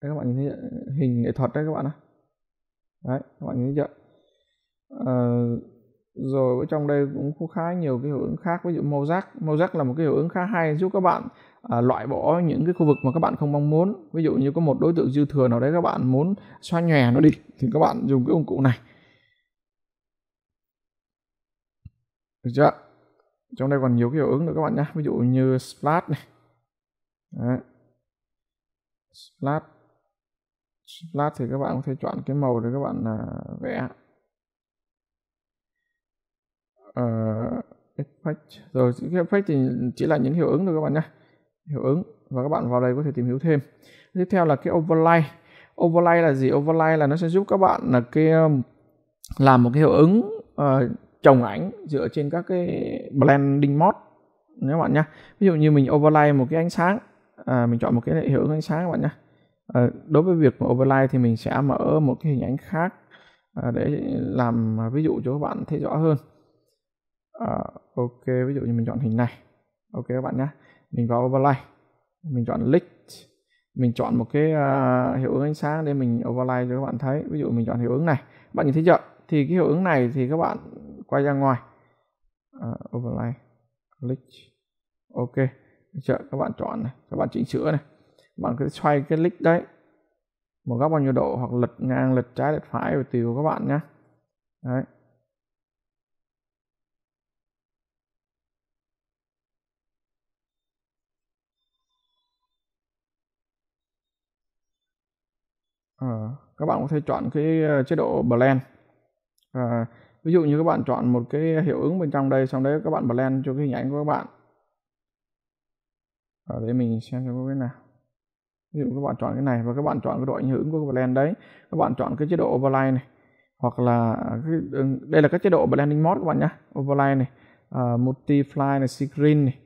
Các bạn nhìn thấy hình nghệ thuật đấy các bạn ạ. Đấy, các bạn nhìn thấy chưa? Rồi trong đây cũng có khá nhiều cái hiệu ứng khác, ví dụ màu sắc là một cái hiệu ứng khá hay giúp các bạn loại bỏ những cái khu vực mà các bạn không mong muốn. Ví dụ như có một đối tượng dư thừa nào đấy các bạn muốn xóa nhòe nó đi thì các bạn dùng cái công cụ này, được chưa? Trong đây còn nhiều cái hiệu ứng nữa các bạn nhé, ví dụ như splash này. Đấy. Splash thì các bạn có thể chọn cái màu để các bạn vẽ. Effect. Rồi cái effect thì chỉ là những hiệu ứng thôi các bạn nhé, hiệu ứng, và các bạn vào đây có thể tìm hiểu thêm. Tiếp theo là cái overlay là gì? Overlay là nó sẽ giúp các bạn là cái làm một cái hiệu ứng chồng ảnh dựa trên các cái blending mode các bạn nhé. Ví dụ như mình overlay một cái ánh sáng, mình chọn một cái hiệu ứng ánh sáng các bạn nhé. Đối với việc overlay thì mình sẽ mở một cái hình ảnh khác để làm ví dụ cho các bạn thấy rõ hơn. Ok, ví dụ như mình chọn hình này. Ok các bạn nhé, mình vào overlay, mình chọn light, mình chọn một cái hiệu ứng ánh sáng để mình overlay cho các bạn thấy. Ví dụ mình chọn hiệu ứng này, các bạn nhìn thấy chưa? Thì cái hiệu ứng này thì các bạn quay ra ngoài, overlay, light, ok, chưa? Các bạn chọn này, các bạn chỉnh sửa này, các bạn cứ xoay cái light đấy một góc bao nhiêu độ, hoặc lật ngang, lật trái, lật phải, tùy của các bạn nhé. Đấy. Các bạn có thể chọn cái chế độ blend. Ví dụ như các bạn chọn một cái hiệu ứng bên trong đây, xong đấy các bạn blend cho cái hình ảnh của các bạn. Ở đây mình xem có cái nào. Ví dụ các bạn chọn cái này và các bạn chọn cái độ ảnh hưởng của blend đấy. Các bạn chọn cái chế độ overlay này, hoặc là đây là các chế độ blending mode các bạn nhé. Overlay này, multiply này, screen này,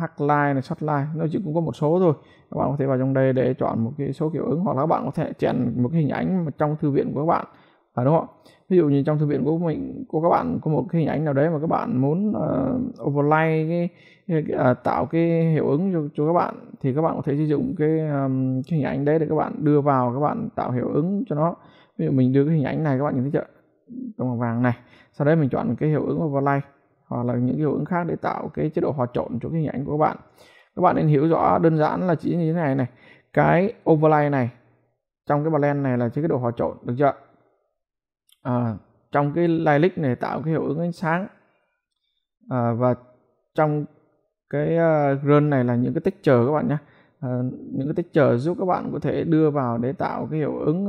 highlight này, shotlight, nó chỉ cũng có một số thôi. Các bạn có thể vào trong đây để chọn một cái số kiểu ứng, hoặc là các bạn có thể chèn một cái hình ảnh mà trong thư viện của các bạn, đúng không? Ví dụ như trong thư viện của mình, của các bạn có một cái hình ảnh nào đấy mà các bạn muốn overlay cái tạo cái hiệu ứng cho các bạn, thì các bạn có thể sử dụng cái hình ảnh đấy để các bạn đưa vào, các bạn tạo hiệu ứng cho nó. Ví dụ mình đưa cái hình ảnh này, các bạn nhìn thấy chưa? Tông màu vàng này. Sau đấy mình chọn cái hiệu ứng overlay hoặc là những cái hiệu ứng khác để tạo cái chế độ hòa trộn cho cái hình ảnh của các bạn. Các bạn nên hiểu rõ đơn giản là chỉ như thế này này. Cái overlay này trong cái blend này là chế độ hòa trộn, được chưa? Trong cái Lightroom này tạo cái hiệu ứng ánh sáng, và trong cái run này là những cái texture các bạn nhé, những cái texture giúp các bạn có thể đưa vào để tạo cái hiệu ứng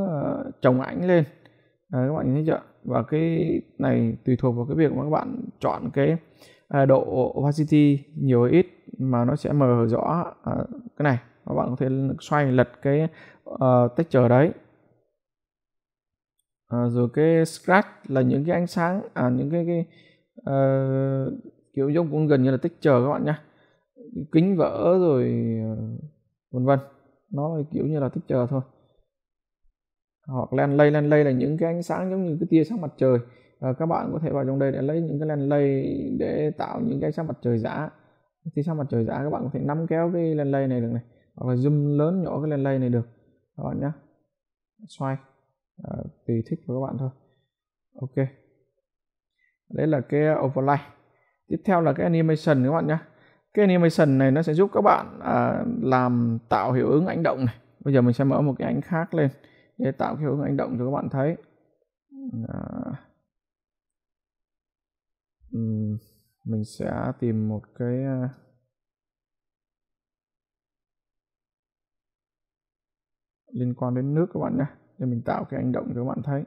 chồng ảnh lên. Các bạn thấy chưa? Và cái này tùy thuộc vào cái việc mà các bạn chọn cái độ opacity nhiều hay ít mà nó sẽ mờ rõ cái này. Các bạn có thể xoay lật cái texture đấy. Rồi cái scratch là những cái ánh sáng, những cái kiểu giống cũng gần như là texture các bạn nhé, kính vỡ rồi vân vân, nó kiểu như là texture thôi. Hoặc lens lay là những cái ánh sáng giống như cái tia sáng mặt trời. Các bạn có thể vào trong đây để lấy những cái lens lay để tạo những cái ánh sáng mặt trời giả, tia sáng mặt trời giả. Các bạn có thể nắm kéo cái lens lay này được này, hoặc là zoom lớn nhỏ cái lens lay này được các bạn nhé, xoay tùy thích của các bạn thôi. Ok, đấy là cái overlay. Tiếp theo là cái animation các bạn nhé. Cái animation này nó sẽ giúp các bạn làm tạo hiệu ứng ảnh động này. Bây giờ mình sẽ mở một cái ảnh khác lên để tạo hiệu ứng ảnh động cho các bạn thấy. Mình sẽ tìm một cái liên quan đến nước các bạn nhé, để mình tạo cái ảnh động cho các bạn thấy.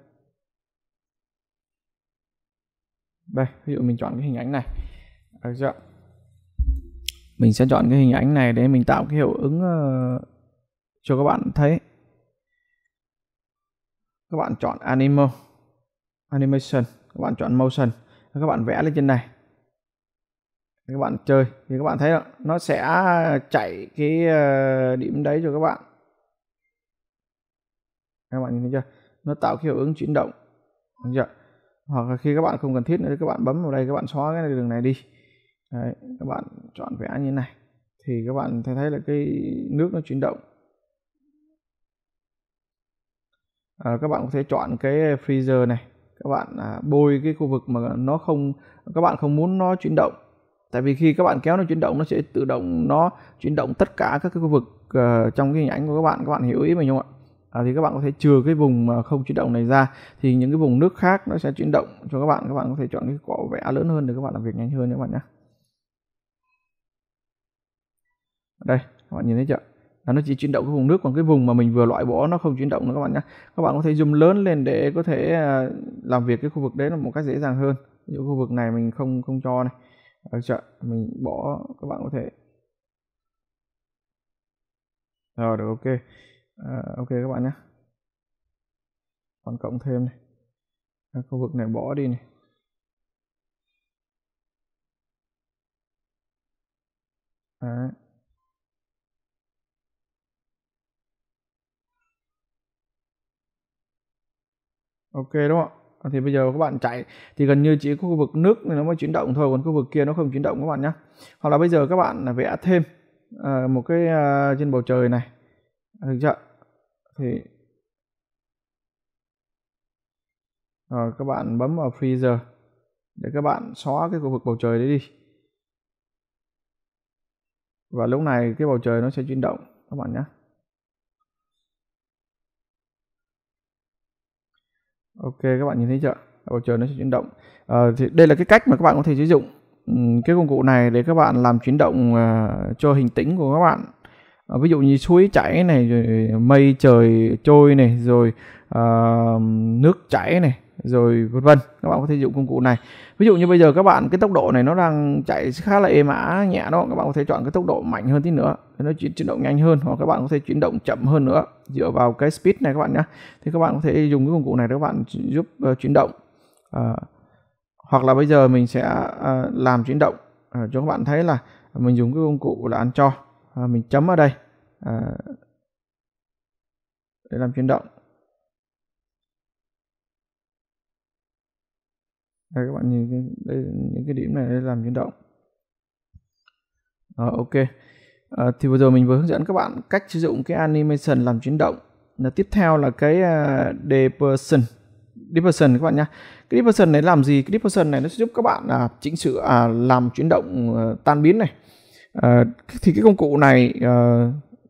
Đây, ví dụ mình chọn cái hình ảnh này, được chưa? Mình sẽ chọn cái hình ảnh này để mình tạo cái hiệu ứng cho các bạn thấy. Các bạn chọn animation, các bạn chọn motion, các bạn vẽ lên trên này, các bạn chơi thì các bạn thấy không? Nó sẽ chạy cái điểm đấy cho các bạn. Các bạn nhìn thấy chưa? Nó tạo hiệu ứng chuyển động, được chưa? Hoặc là khi các bạn không cần thiết nữa, các bạn bấm vào đây, các bạn xóa cái đường này đi. Đấy, các bạn chọn vẽ như thế này thì các bạn thấy là cái nước nó chuyển động. Các bạn có thể chọn cái freezer này, các bạn bôi cái khu vực mà nó không, các bạn không muốn nó chuyển động, tại vì khi các bạn kéo nó chuyển động, nó sẽ tự động nó chuyển động tất cả các cái khu vực trong cái hình ảnh của các bạn. Các bạn hiểu ý mình không ạ? Thì các bạn có thể trừ cái vùng mà không chuyển động này ra thì những cái vùng nước khác nó sẽ chuyển động cho các bạn. Các bạn có thể chọn cái cỏ vẽ lớn hơn để các bạn làm việc nhanh hơn các bạn nhé. Đây, các bạn nhìn thấy chưa? Nó chỉ chuyển động cái vùng nước, còn cái vùng mà mình vừa loại bỏ nó không chuyển động nữa các bạn nhé. Các bạn có thể zoom lớn lên để có thể làm việc cái khu vực đấy là một cách dễ dàng hơn. Ví dụ khu vực này mình không cho này, được chưa? Mình bỏ, các bạn có thể rồi, được, ok. Ok các bạn nhé, còn cộng thêm này, khu vực này bỏ đi này, ok đúng không? Thì bây giờ các bạn chạy thì gần như chỉ có khu vực nước này nó mới chuyển động thôi, còn khu vực kia nó không chuyển động các bạn nhé. Hoặc là bây giờ các bạn vẽ thêm một cái trên bầu trời này, được chưa? Thì rồi các bạn bấm vào freezer để các bạn xóa cái khu vực bầu trời đấy đi, và lúc này cái bầu trời nó sẽ chuyển động các bạn nhé. Ok, các bạn nhìn thấy chưa? Bầu trời nó sẽ chuyển động. Thì đây là cái cách mà các bạn có thể sử dụng cái công cụ này để các bạn làm chuyển động cho hình tĩnh của các bạn. Ví dụ như suối chảy này, rồi mây trời trôi này, rồi nước chảy này, rồi vân vân. Các bạn có thể dùng công cụ này. Ví dụ như bây giờ các bạn cái tốc độ này nó đang chạy khá là êm ả nhẹ đó, các bạn có thể chọn cái tốc độ mạnh hơn tí nữa để nó chuyển động nhanh hơn, hoặc các bạn có thể chuyển động chậm hơn nữa dựa vào cái speed này các bạn nhé. Thì các bạn có thể dùng cái công cụ này để các bạn giúp chuyển động. Hoặc là bây giờ mình sẽ làm chuyển động cho các bạn thấy là mình dùng cái công cụ là ăn cho, mình chấm ở đây để làm chuyển động. Đây các bạn nhìn đây, những cái điểm này để làm chuyển động. Ok, thì vừa rồi mình vừa hướng dẫn các bạn cách sử dụng cái animation làm chuyển động. Là tiếp theo là cái Deep person các bạn nhé. Cái Deep person này làm gì? Cái Deep person này nó sẽ giúp các bạn chỉnh sửa, làm chuyển động tan biến này. Thì cái công cụ này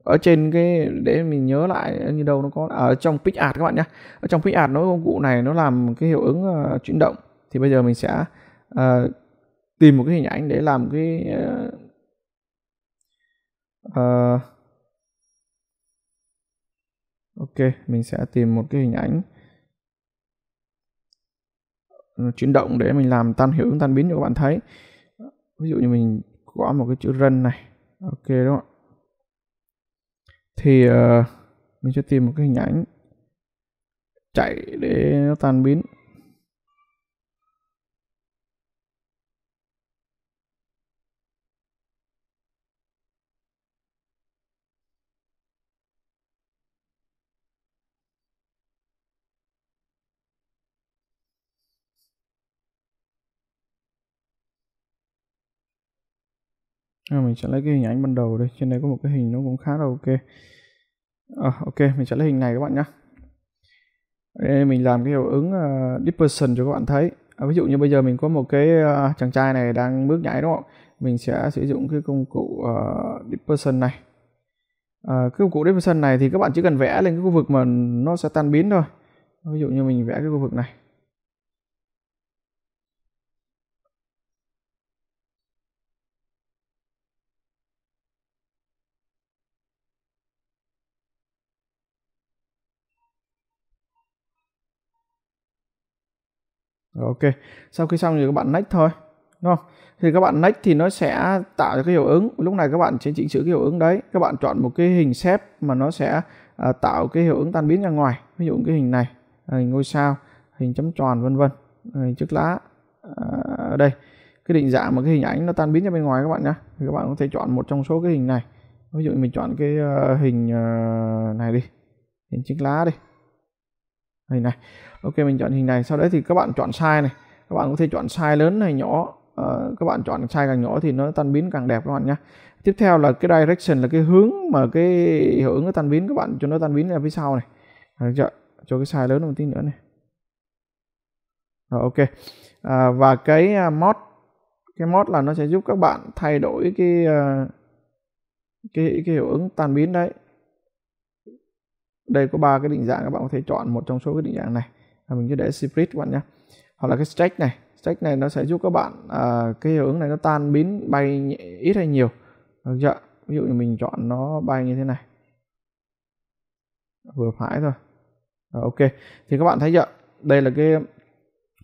ở trên cái, để mình nhớ lại như đâu nó có ở trong PicsArt các bạn nhé. Ở trong PicsArt nó công cụ này nó làm cái hiệu ứng chuyển động. Thì bây giờ mình sẽ tìm một cái hình ảnh để làm cái ok, mình sẽ tìm một cái hình ảnh chuyển động để mình làm tan hiệu ứng tan biến cho các bạn thấy. Ví dụ như mình gõ một cái chữ run này, ok đúng không? Thì mình sẽ tìm một cái hình ảnh chạy để nó tan biến. Mình sẽ lấy cái hình ảnh ban đầu đây, trên đây có một cái hình nó cũng khá là ok. Ok, mình sẽ lấy hình này các bạn nhé. Đây, mình làm cái hiệu ứng dispersion cho các bạn thấy. Ví dụ như bây giờ mình có một cái chàng trai này đang bước nhảy đúng không? Mình sẽ sử dụng cái công cụ dispersion này. Cái công cụ dispersion này thì các bạn chỉ cần vẽ lên cái khu vực mà nó sẽ tan biến thôi. Ví dụ như mình vẽ cái khu vực này. Ok, sau khi xong thì các bạn next thôi, đúng không? Thì các bạn next thì nó sẽ tạo ra cái hiệu ứng. Lúc này các bạn sẽ chỉnh sửa cái hiệu ứng đấy. Các bạn chọn một cái hình shape mà nó sẽ tạo cái hiệu ứng tan biến ra ngoài. Ví dụ cái hình này, hình ngôi sao, hình chấm tròn vân vân, hình chiếc lá. Ở đây, cái định dạng mà cái hình ảnh nó tan biến ra bên ngoài các bạn nhé. Thì các bạn có thể chọn một trong số cái hình này. Ví dụ mình chọn cái hình này đi, hình chiếc lá đi. Hình này. Ok, mình chọn hình này. Sau đấy thì các bạn chọn size này. Các bạn có thể chọn size lớn hay nhỏ. Các bạn chọn size càng nhỏ thì nó tan biến càng đẹp các bạn nhé. Tiếp theo là cái direction, là cái hướng mà cái hiệu ứng nó tan biến. Các bạn cho nó tan biến ra phía sau này. Cho cái size lớn một tí nữa này. Ok. Và cái mode. Cái mode là nó sẽ giúp các bạn thay đổi cái hiệu ứng tan biến đấy. Đây có 3 cái định dạng, các bạn có thể chọn một trong số cái định dạng này. Mình cứ để split các bạn nhé. Hoặc là cái stretch này. Stretch này nó sẽ giúp các bạn cái hiệu ứng này nó tan biến bay ít hay nhiều. Được chưa? Ví dụ như mình chọn nó bay như thế này. Vừa phải thôi. Ok. Thì các bạn thấy chưa? Đây là cái,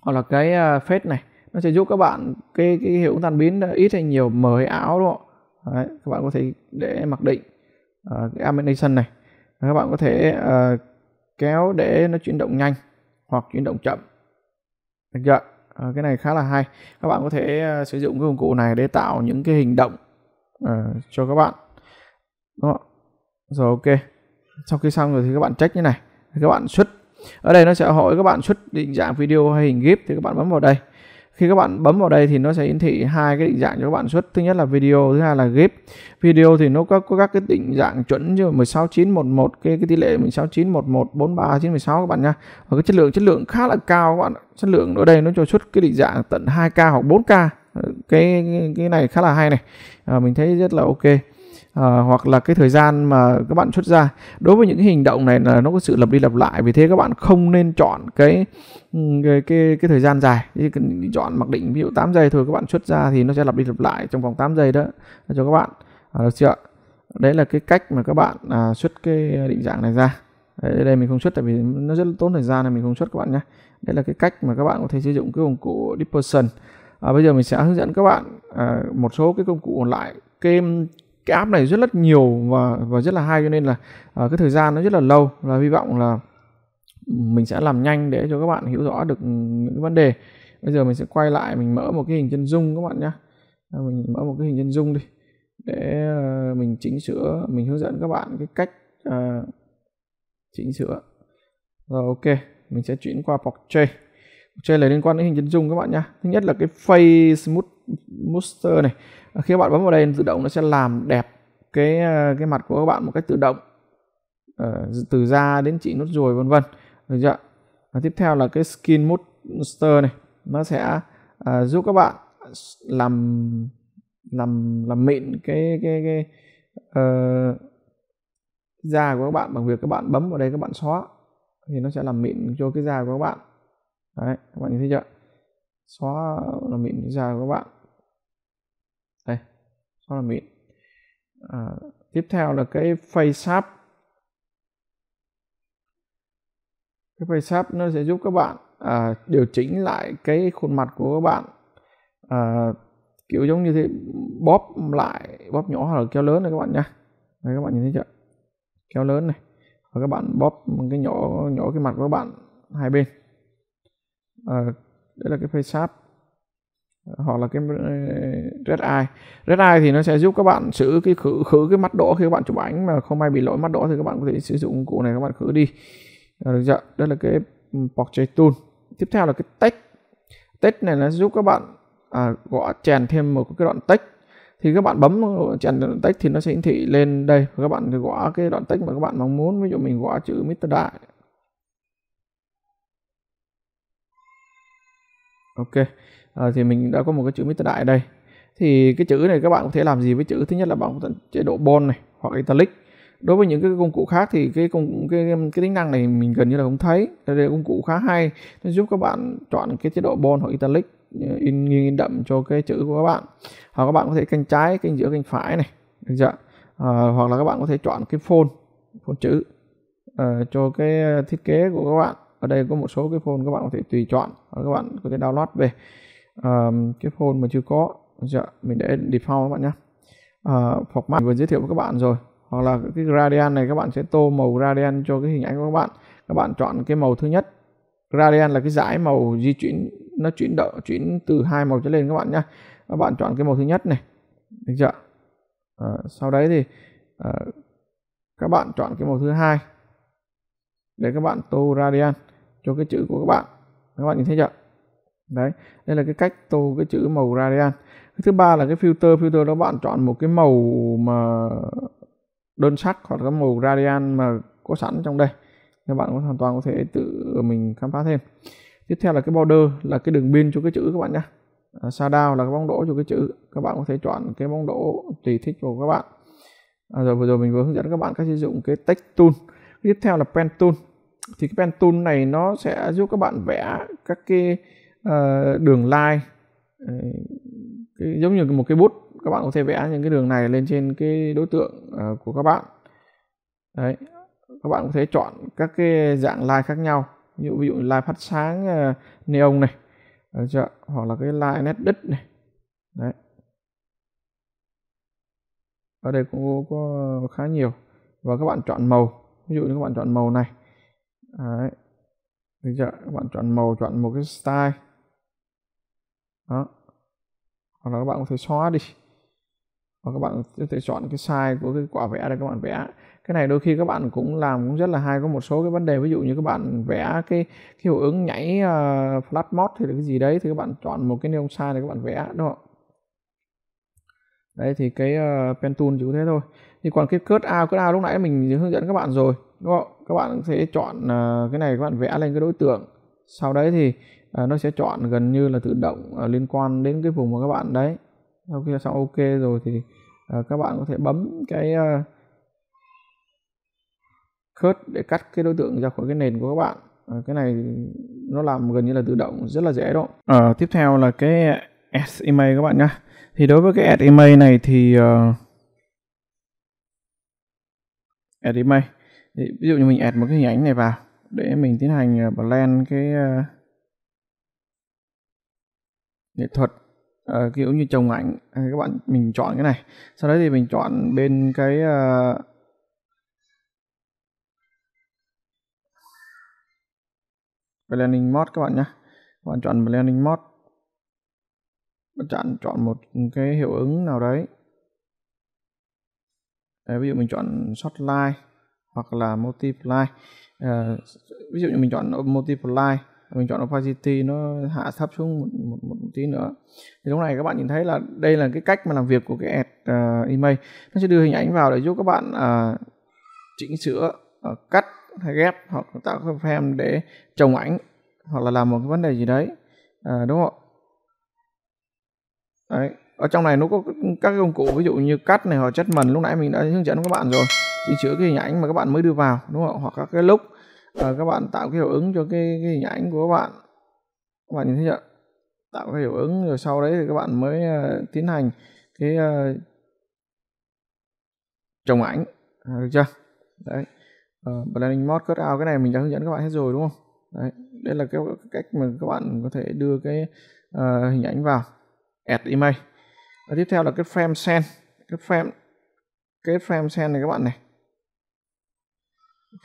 hoặc là cái fade này. Nó sẽ giúp các bạn cái hiệu ứng tan biến ít hay nhiều, mờ hay ảo đúng không? Đấy, các bạn có thể để mặc định cái animation này. Các bạn có thể kéo để nó chuyển động nhanh hoặc chuyển động chậm. Được chưa? Cái này khá là hay. Các bạn có thể sử dụng cái công cụ này để tạo những cái hình động cho các bạn. Đó. Rồi ok. Sau khi xong rồi thì các bạn check như này. Các bạn xuất. Ở đây nó sẽ hỏi các bạn xuất định dạng video hay hình gif, thì các bạn bấm vào đây. Khi các bạn bấm vào đây thì nó sẽ hiển thị 2 cái định dạng cho các bạn xuất. Thứ nhất là video, thứ hai là GIF. Video thì nó có các cái định dạng chuẩn như 16:9:11, cái tỷ lệ 16:9:11, 43:9:16 các bạn nha. Và cái chất lượng khá là cao các bạn. Chất lượng ở đây nó cho xuất cái định dạng tận 2K hoặc 4K. Cái này khá là hay này. Mình thấy rất là ok. Hoặc là cái thời gian mà các bạn xuất ra. Đối với những hình động này là nó có sự lặp đi lặp lại, vì thế các bạn không nên chọn cái thời gian dài. Chọn mặc định ví dụ 8 giây thôi, các bạn xuất ra thì nó sẽ lặp đi lặp lại trong vòng 8 giây đó cho các bạn. Được chưa? Đấy là cái cách mà các bạn xuất cái định dạng này ra. Đấy, đây mình không xuất tại vì nó rất tốn thời gian nên mình không xuất các bạn nhé. Đấy là cái cách mà các bạn có thể sử dụng cái công cụ Dispersion. Bây giờ mình sẽ hướng dẫn các bạn một số cái công cụ còn lại. Cái app này rất nhiều và rất là hay, cho nên là cái thời gian nó rất là lâu, và hy vọng là mình sẽ làm nhanh để cho các bạn hiểu rõ được những vấn đề. Bây giờ mình sẽ quay lại, mình mở một cái hình chân dung các bạn nhé. Mình mở một cái hình chân dung đi để mình chỉnh sửa, mình hướng dẫn các bạn cái cách chỉnh sửa. Rồi ok, mình sẽ chuyển qua portrait. Portrait là liên quan đến hình chân dung các bạn nhé. Thứ nhất là cái face smooth này. Khi các bạn bấm vào đây tự động nó sẽ làm đẹp cái mặt của các bạn một cách tự động, từ da đến chỉ nốt ruồi vân vân. Được chưa? Tiếp theo là cái skin monster này, nó sẽ giúp các bạn làm mịn cái da của các bạn bằng việc các bạn bấm vào đây các bạn xóa thì nó sẽ làm mịn cho cái da của các bạn. Đấy, các bạn thấy chưa? Xóa làm mịn cái da của các bạn. Đây, xóa làm mịn. Tiếp theo là cái face up. Cái face up nó sẽ giúp các bạn điều chỉnh lại cái khuôn mặt của các bạn, kiểu giống như thế, bóp lại, bóp nhỏ hoặc là kéo lớn này các bạn nhé. Đây các bạn nhìn thấy chưa? Kéo lớn này, và các bạn bóp cái nhỏ cái mặt của các bạn hai bên. Đấy là cái face up, hoặc là cái red eye thì nó sẽ giúp các bạn xử cái khử cái mắt đỏ khi các bạn chụp ảnh mà không may bị lỗi mắt đỏ thì các bạn có thể sử dụng cụ này các bạn khử đi. Được chưa? Đây là cái portrait tool. Tiếp theo là cái text. Text này nó giúp các bạn gõ chèn thêm một cái đoạn text. Thì các bạn bấm chèn đoạn text thì nó sẽ hiển thị lên đây. Các bạn gõ cái đoạn text mà các bạn mong muốn. Ví dụ mình gõ chữ Mr. Đại. Ok. Thì mình đã có một cái chữ Mr. Đại đây. Thì cái chữ này các bạn có thể làm gì với chữ? Thứ nhất là bạn có thể chế độ bold này hoặc italic. Đối với những cái công cụ khác thì cái tính năng này mình gần như là không thấy. Đây là công cụ khá hay, nó giúp các bạn chọn cái chế độ bold hoặc italic, in nghiêng in đậm cho cái chữ của các bạn. Hoặc các bạn có thể kênh trái, kênh giữa, kênh phải này, được chưa? Hoặc là các bạn có thể chọn cái font chữ cho cái thiết kế của các bạn. Ở đây có một số cái font các bạn có thể tùy chọn, hoặc các bạn có thể download về cái font mà chưa có, được chưa? Mình để default các bạn nhé. Format vừa giới thiệu với các bạn rồi. Hoặc là cái gradient này các bạn sẽ tô màu gradient cho cái hình ảnh của các bạn. Các bạn chọn cái màu thứ nhất. Gradient là cái dải màu di chuyển, nó chuyển từ hai màu trở lên các bạn nhé. Các bạn chọn cái màu thứ nhất này, được chưa? Sau đấy thì các bạn chọn cái màu thứ hai để các bạn tô gradient cho cái chữ của các bạn. Các bạn nhìn thấy chưa? Đấy, đây là cái cách tô cái chữ màu gradient. Cái thứ ba là cái filter. Filter đó bạn chọn một cái màu mà đơn sắc hoặc là màu gradient mà có sẵn trong đây. Các bạn có hoàn toàn có thể tự mình khám phá thêm. Tiếp theo là cái border, là cái đường biên cho cái chữ các bạn nhé. Shadow là cái bóng đổ cho cái chữ. Các bạn có thể chọn cái bóng đổ tùy thích của các bạn. Rồi vừa rồi mình vừa hướng dẫn các bạn cách sử dụng cái text tool. Tiếp theo là pen tool. Thì cái pen tool này nó sẽ giúp các bạn vẽ các cái đường line, giống như một cái bút. Các bạn có thể vẽ những cái đường này lên trên cái đối tượng của các bạn. Đấy, các bạn có thể chọn các cái dạng line khác nhau. Ví dụ line phát sáng neon này, hoặc là cái line nét đứt này. Đấy, ở đây cũng có khá nhiều. Và các bạn chọn màu. Ví dụ như các bạn chọn màu này. Đấy, được chưa? Các bạn chọn màu, chọn một cái style. Đó. Hoặc là các bạn có thể xóa đi. Và các bạn có thể chọn cái size của cái quả vẽ để các bạn vẽ. Cái này đôi khi các bạn cũng làm cũng rất là hay. Có một số cái vấn đề, ví dụ như các bạn vẽ cái hiệu ứng nhảy flat mode hay là cái gì đấy, thì các bạn chọn một cái neon size để các bạn vẽ, đúng không? Đấy thì cái pen tool chỉ có thế thôi. Thì còn cái cut out lúc nãy mình hướng dẫn các bạn rồi, đúng không? Các bạn sẽ chọn cái này, các bạn vẽ lên cái đối tượng. Sau đấy thì nó sẽ chọn gần như là tự động liên quan đến cái vùng mà các bạn đấy. Sau khi xong ok rồi thì các bạn có thể bấm cái cut để cắt cái đối tượng ra khỏi cái nền của các bạn. Cái này nó làm gần như là tự động, rất là dễ đó. Tiếp theo là cái Add Image các bạn nhé. Thì đối với cái Add Image này thì ví dụ như mình add một cái hình ảnh này vào để mình tiến hành blend cái nghệ thuật kiểu như trồng ảnh. Các bạn mình chọn cái này, sau đấy thì mình chọn bên cái blending mode các bạn nhé. Bạn chọn Blending Mode. Bạn chọn một cái hiệu ứng nào đấy. Đấy, ví dụ mình chọn Shotline hoặc là Multiply. Ví dụ như mình chọn Multiply, mình chọn opacity nó hạ thấp xuống một tí nữa. Thì lúc này các bạn nhìn thấy là đây là cái cách mà làm việc của cái Add Image. Nó sẽ đưa hình ảnh vào để giúp các bạn chỉnh sửa, cắt hay ghép hoặc tạo cái frame để trồng ảnh hoặc là làm một cái vấn đề gì đấy, đúng không ạ? Đấy, ở trong này nó có các công cụ ví dụ như cắt này hoặc adjustment, lúc nãy mình đã hướng dẫn các bạn rồi, chỉnh sửa cái hình ảnh mà các bạn mới đưa vào, đúng không? Hoặc các cái lúc các bạn tạo cái hiệu ứng cho cái hình ảnh của các bạn nhìn thấy chưa? Tạo cái hiệu ứng rồi sau đấy thì các bạn mới tiến hành cái trồng ảnh, được chưa? Đấy, Blending Mode, Cut Out, cái này mình đã hướng dẫn các bạn hết rồi, đúng không? Đấy, đây là cái cách mà các bạn có thể đưa cái hình ảnh vào Add Image. Và tiếp theo là cái frame send, cái frame send này các bạn này.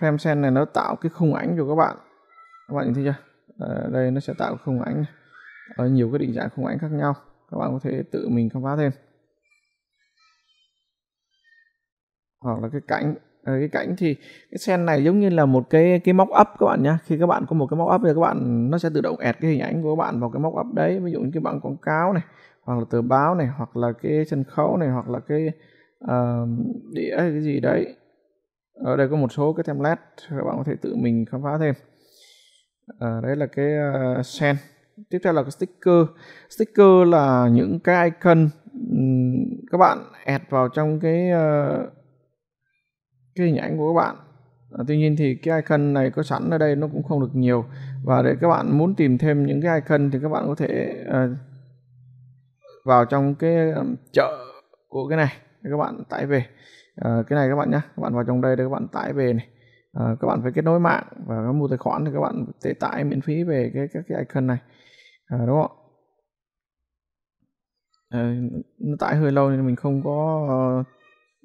Frame send này nó tạo cái khung ảnh cho các bạn nhìn thấy chưa? Ở đây nó sẽ tạo khung ảnh ở nhiều cái định dạng khung ảnh khác nhau, các bạn có thể tự mình khám phá thêm. Hoặc là cái cảnh. Cái cảnh thì cái sen này giống như là một cái mock up các bạn nhé. Khi các bạn có một cái mock up thì các bạn, nó sẽ tự động add cái hình ảnh của các bạn vào cái mock up đấy. Ví dụ như cái bảng quảng cáo này, hoặc là tờ báo này, hoặc là cái sân khấu này, hoặc là cái đĩa hay cái gì đấy. Ở đây có một số cái template các bạn có thể tự mình khám phá thêm. Đấy là cái sen. Tiếp theo là cái sticker. Sticker là những cái icon các bạn add vào trong cái hình ảnh của các bạn. Tuy nhiên thì cái icon này có sẵn ở đây nó cũng không được nhiều, và để các bạn muốn tìm thêm những cái icon thì các bạn có thể vào trong cái chợ của cái này để các bạn tải về. Cái này các bạn nhé, các bạn vào trong đây để các bạn tải về này. Các bạn phải kết nối mạng và mua tài khoản thì các bạn thể tải miễn phí về các cái icon này, đúng không? Nó tải hơi lâu nên mình không có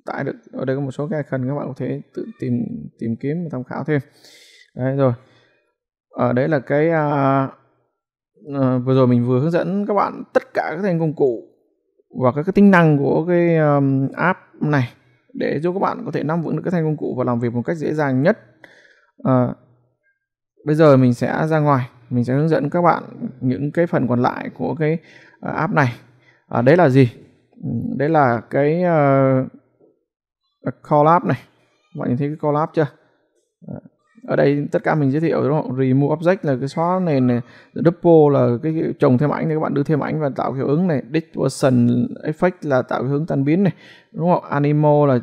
tải được. Ở đây có một số cái icon các bạn có thể tự tìm kiếm và tham khảo thêm. Đấy rồi. Đấy là cái vừa rồi mình vừa hướng dẫn các bạn tất cả các thành công cụ và các cái tính năng của cái app này để giúp các bạn có thể nắm vững được các thành công cụ và làm việc một cách dễ dàng nhất. Bây giờ mình sẽ ra ngoài, mình sẽ hướng dẫn các bạn những cái phần còn lại của cái app này. Đấy là gì? Đấy là cái Collab này, các bạn nhìn thấy cái Collab chưa? Ở đây tất cả mình giới thiệu, đúng không? Remove Object là cái xóa nền này, Double là cái trồng thêm ảnh để các bạn đưa thêm ảnh và tạo hiệu ứng này, Dispersion Effect là tạo hiệu ứng tan biến này, đúng không? Animal là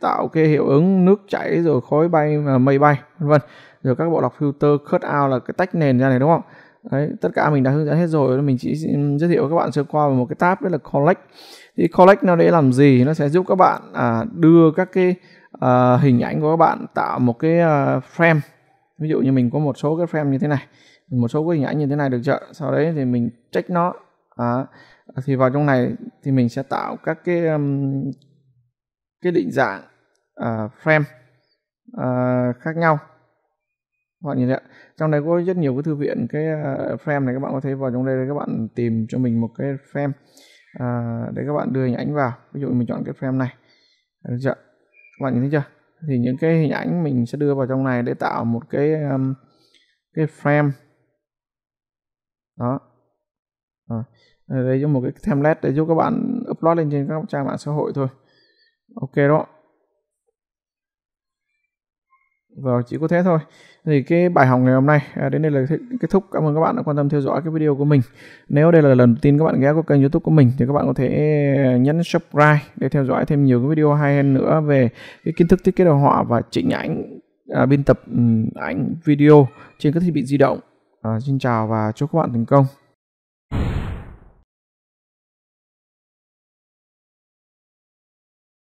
tạo cái hiệu ứng nước chảy rồi khói bay và mây bay, vân vân. Rồi các bộ lọc filter, Cut Out là cái tách nền ra này, đúng không? Đấy, tất cả mình đã hướng dẫn hết rồi, mình chỉ giới thiệu các bạn sơ qua vào một cái tab đó là Collect. Thì Collect nó để làm gì? Nó sẽ giúp các bạn đưa các cái hình ảnh của các bạn tạo một cái frame. Ví dụ như mình có một số cái frame như thế này, một số cái hình ảnh như thế này, được chưa? Sau đấy thì mình check nó. Thì vào trong này thì mình sẽ tạo các cái định dạng frame khác nhau. Các bạn nhìn thấy trong đây có rất nhiều cái thư viện cái frame này, các bạn có thể vào trong đây để các bạn tìm cho mình một cái frame để các bạn đưa hình ảnh vào. Ví dụ mình chọn cái frame này, được chưa? Các bạn nhìn thấy chưa? Thì những cái hình ảnh mình sẽ đưa vào trong này để tạo một cái frame đó. Đây giống một cái template để giúp các bạn upload lên trên các trang mạng xã hội thôi. Ok đó. Và chỉ có thế thôi. Thì cái bài học ngày hôm nay đến đây là kết thúc. Cảm ơn các bạn đã quan tâm theo dõi cái video của mình. Nếu đây là lần đầu tiên các bạn ghé qua kênh YouTube của mình thì các bạn có thể nhấn subscribe để theo dõi thêm nhiều cái video hay hơn nữa về cái kiến thức thiết kế đồ họa và chỉnh ảnh, biên tập ảnh video trên các thiết bị di động. Xin chào và chúc các bạn thành công.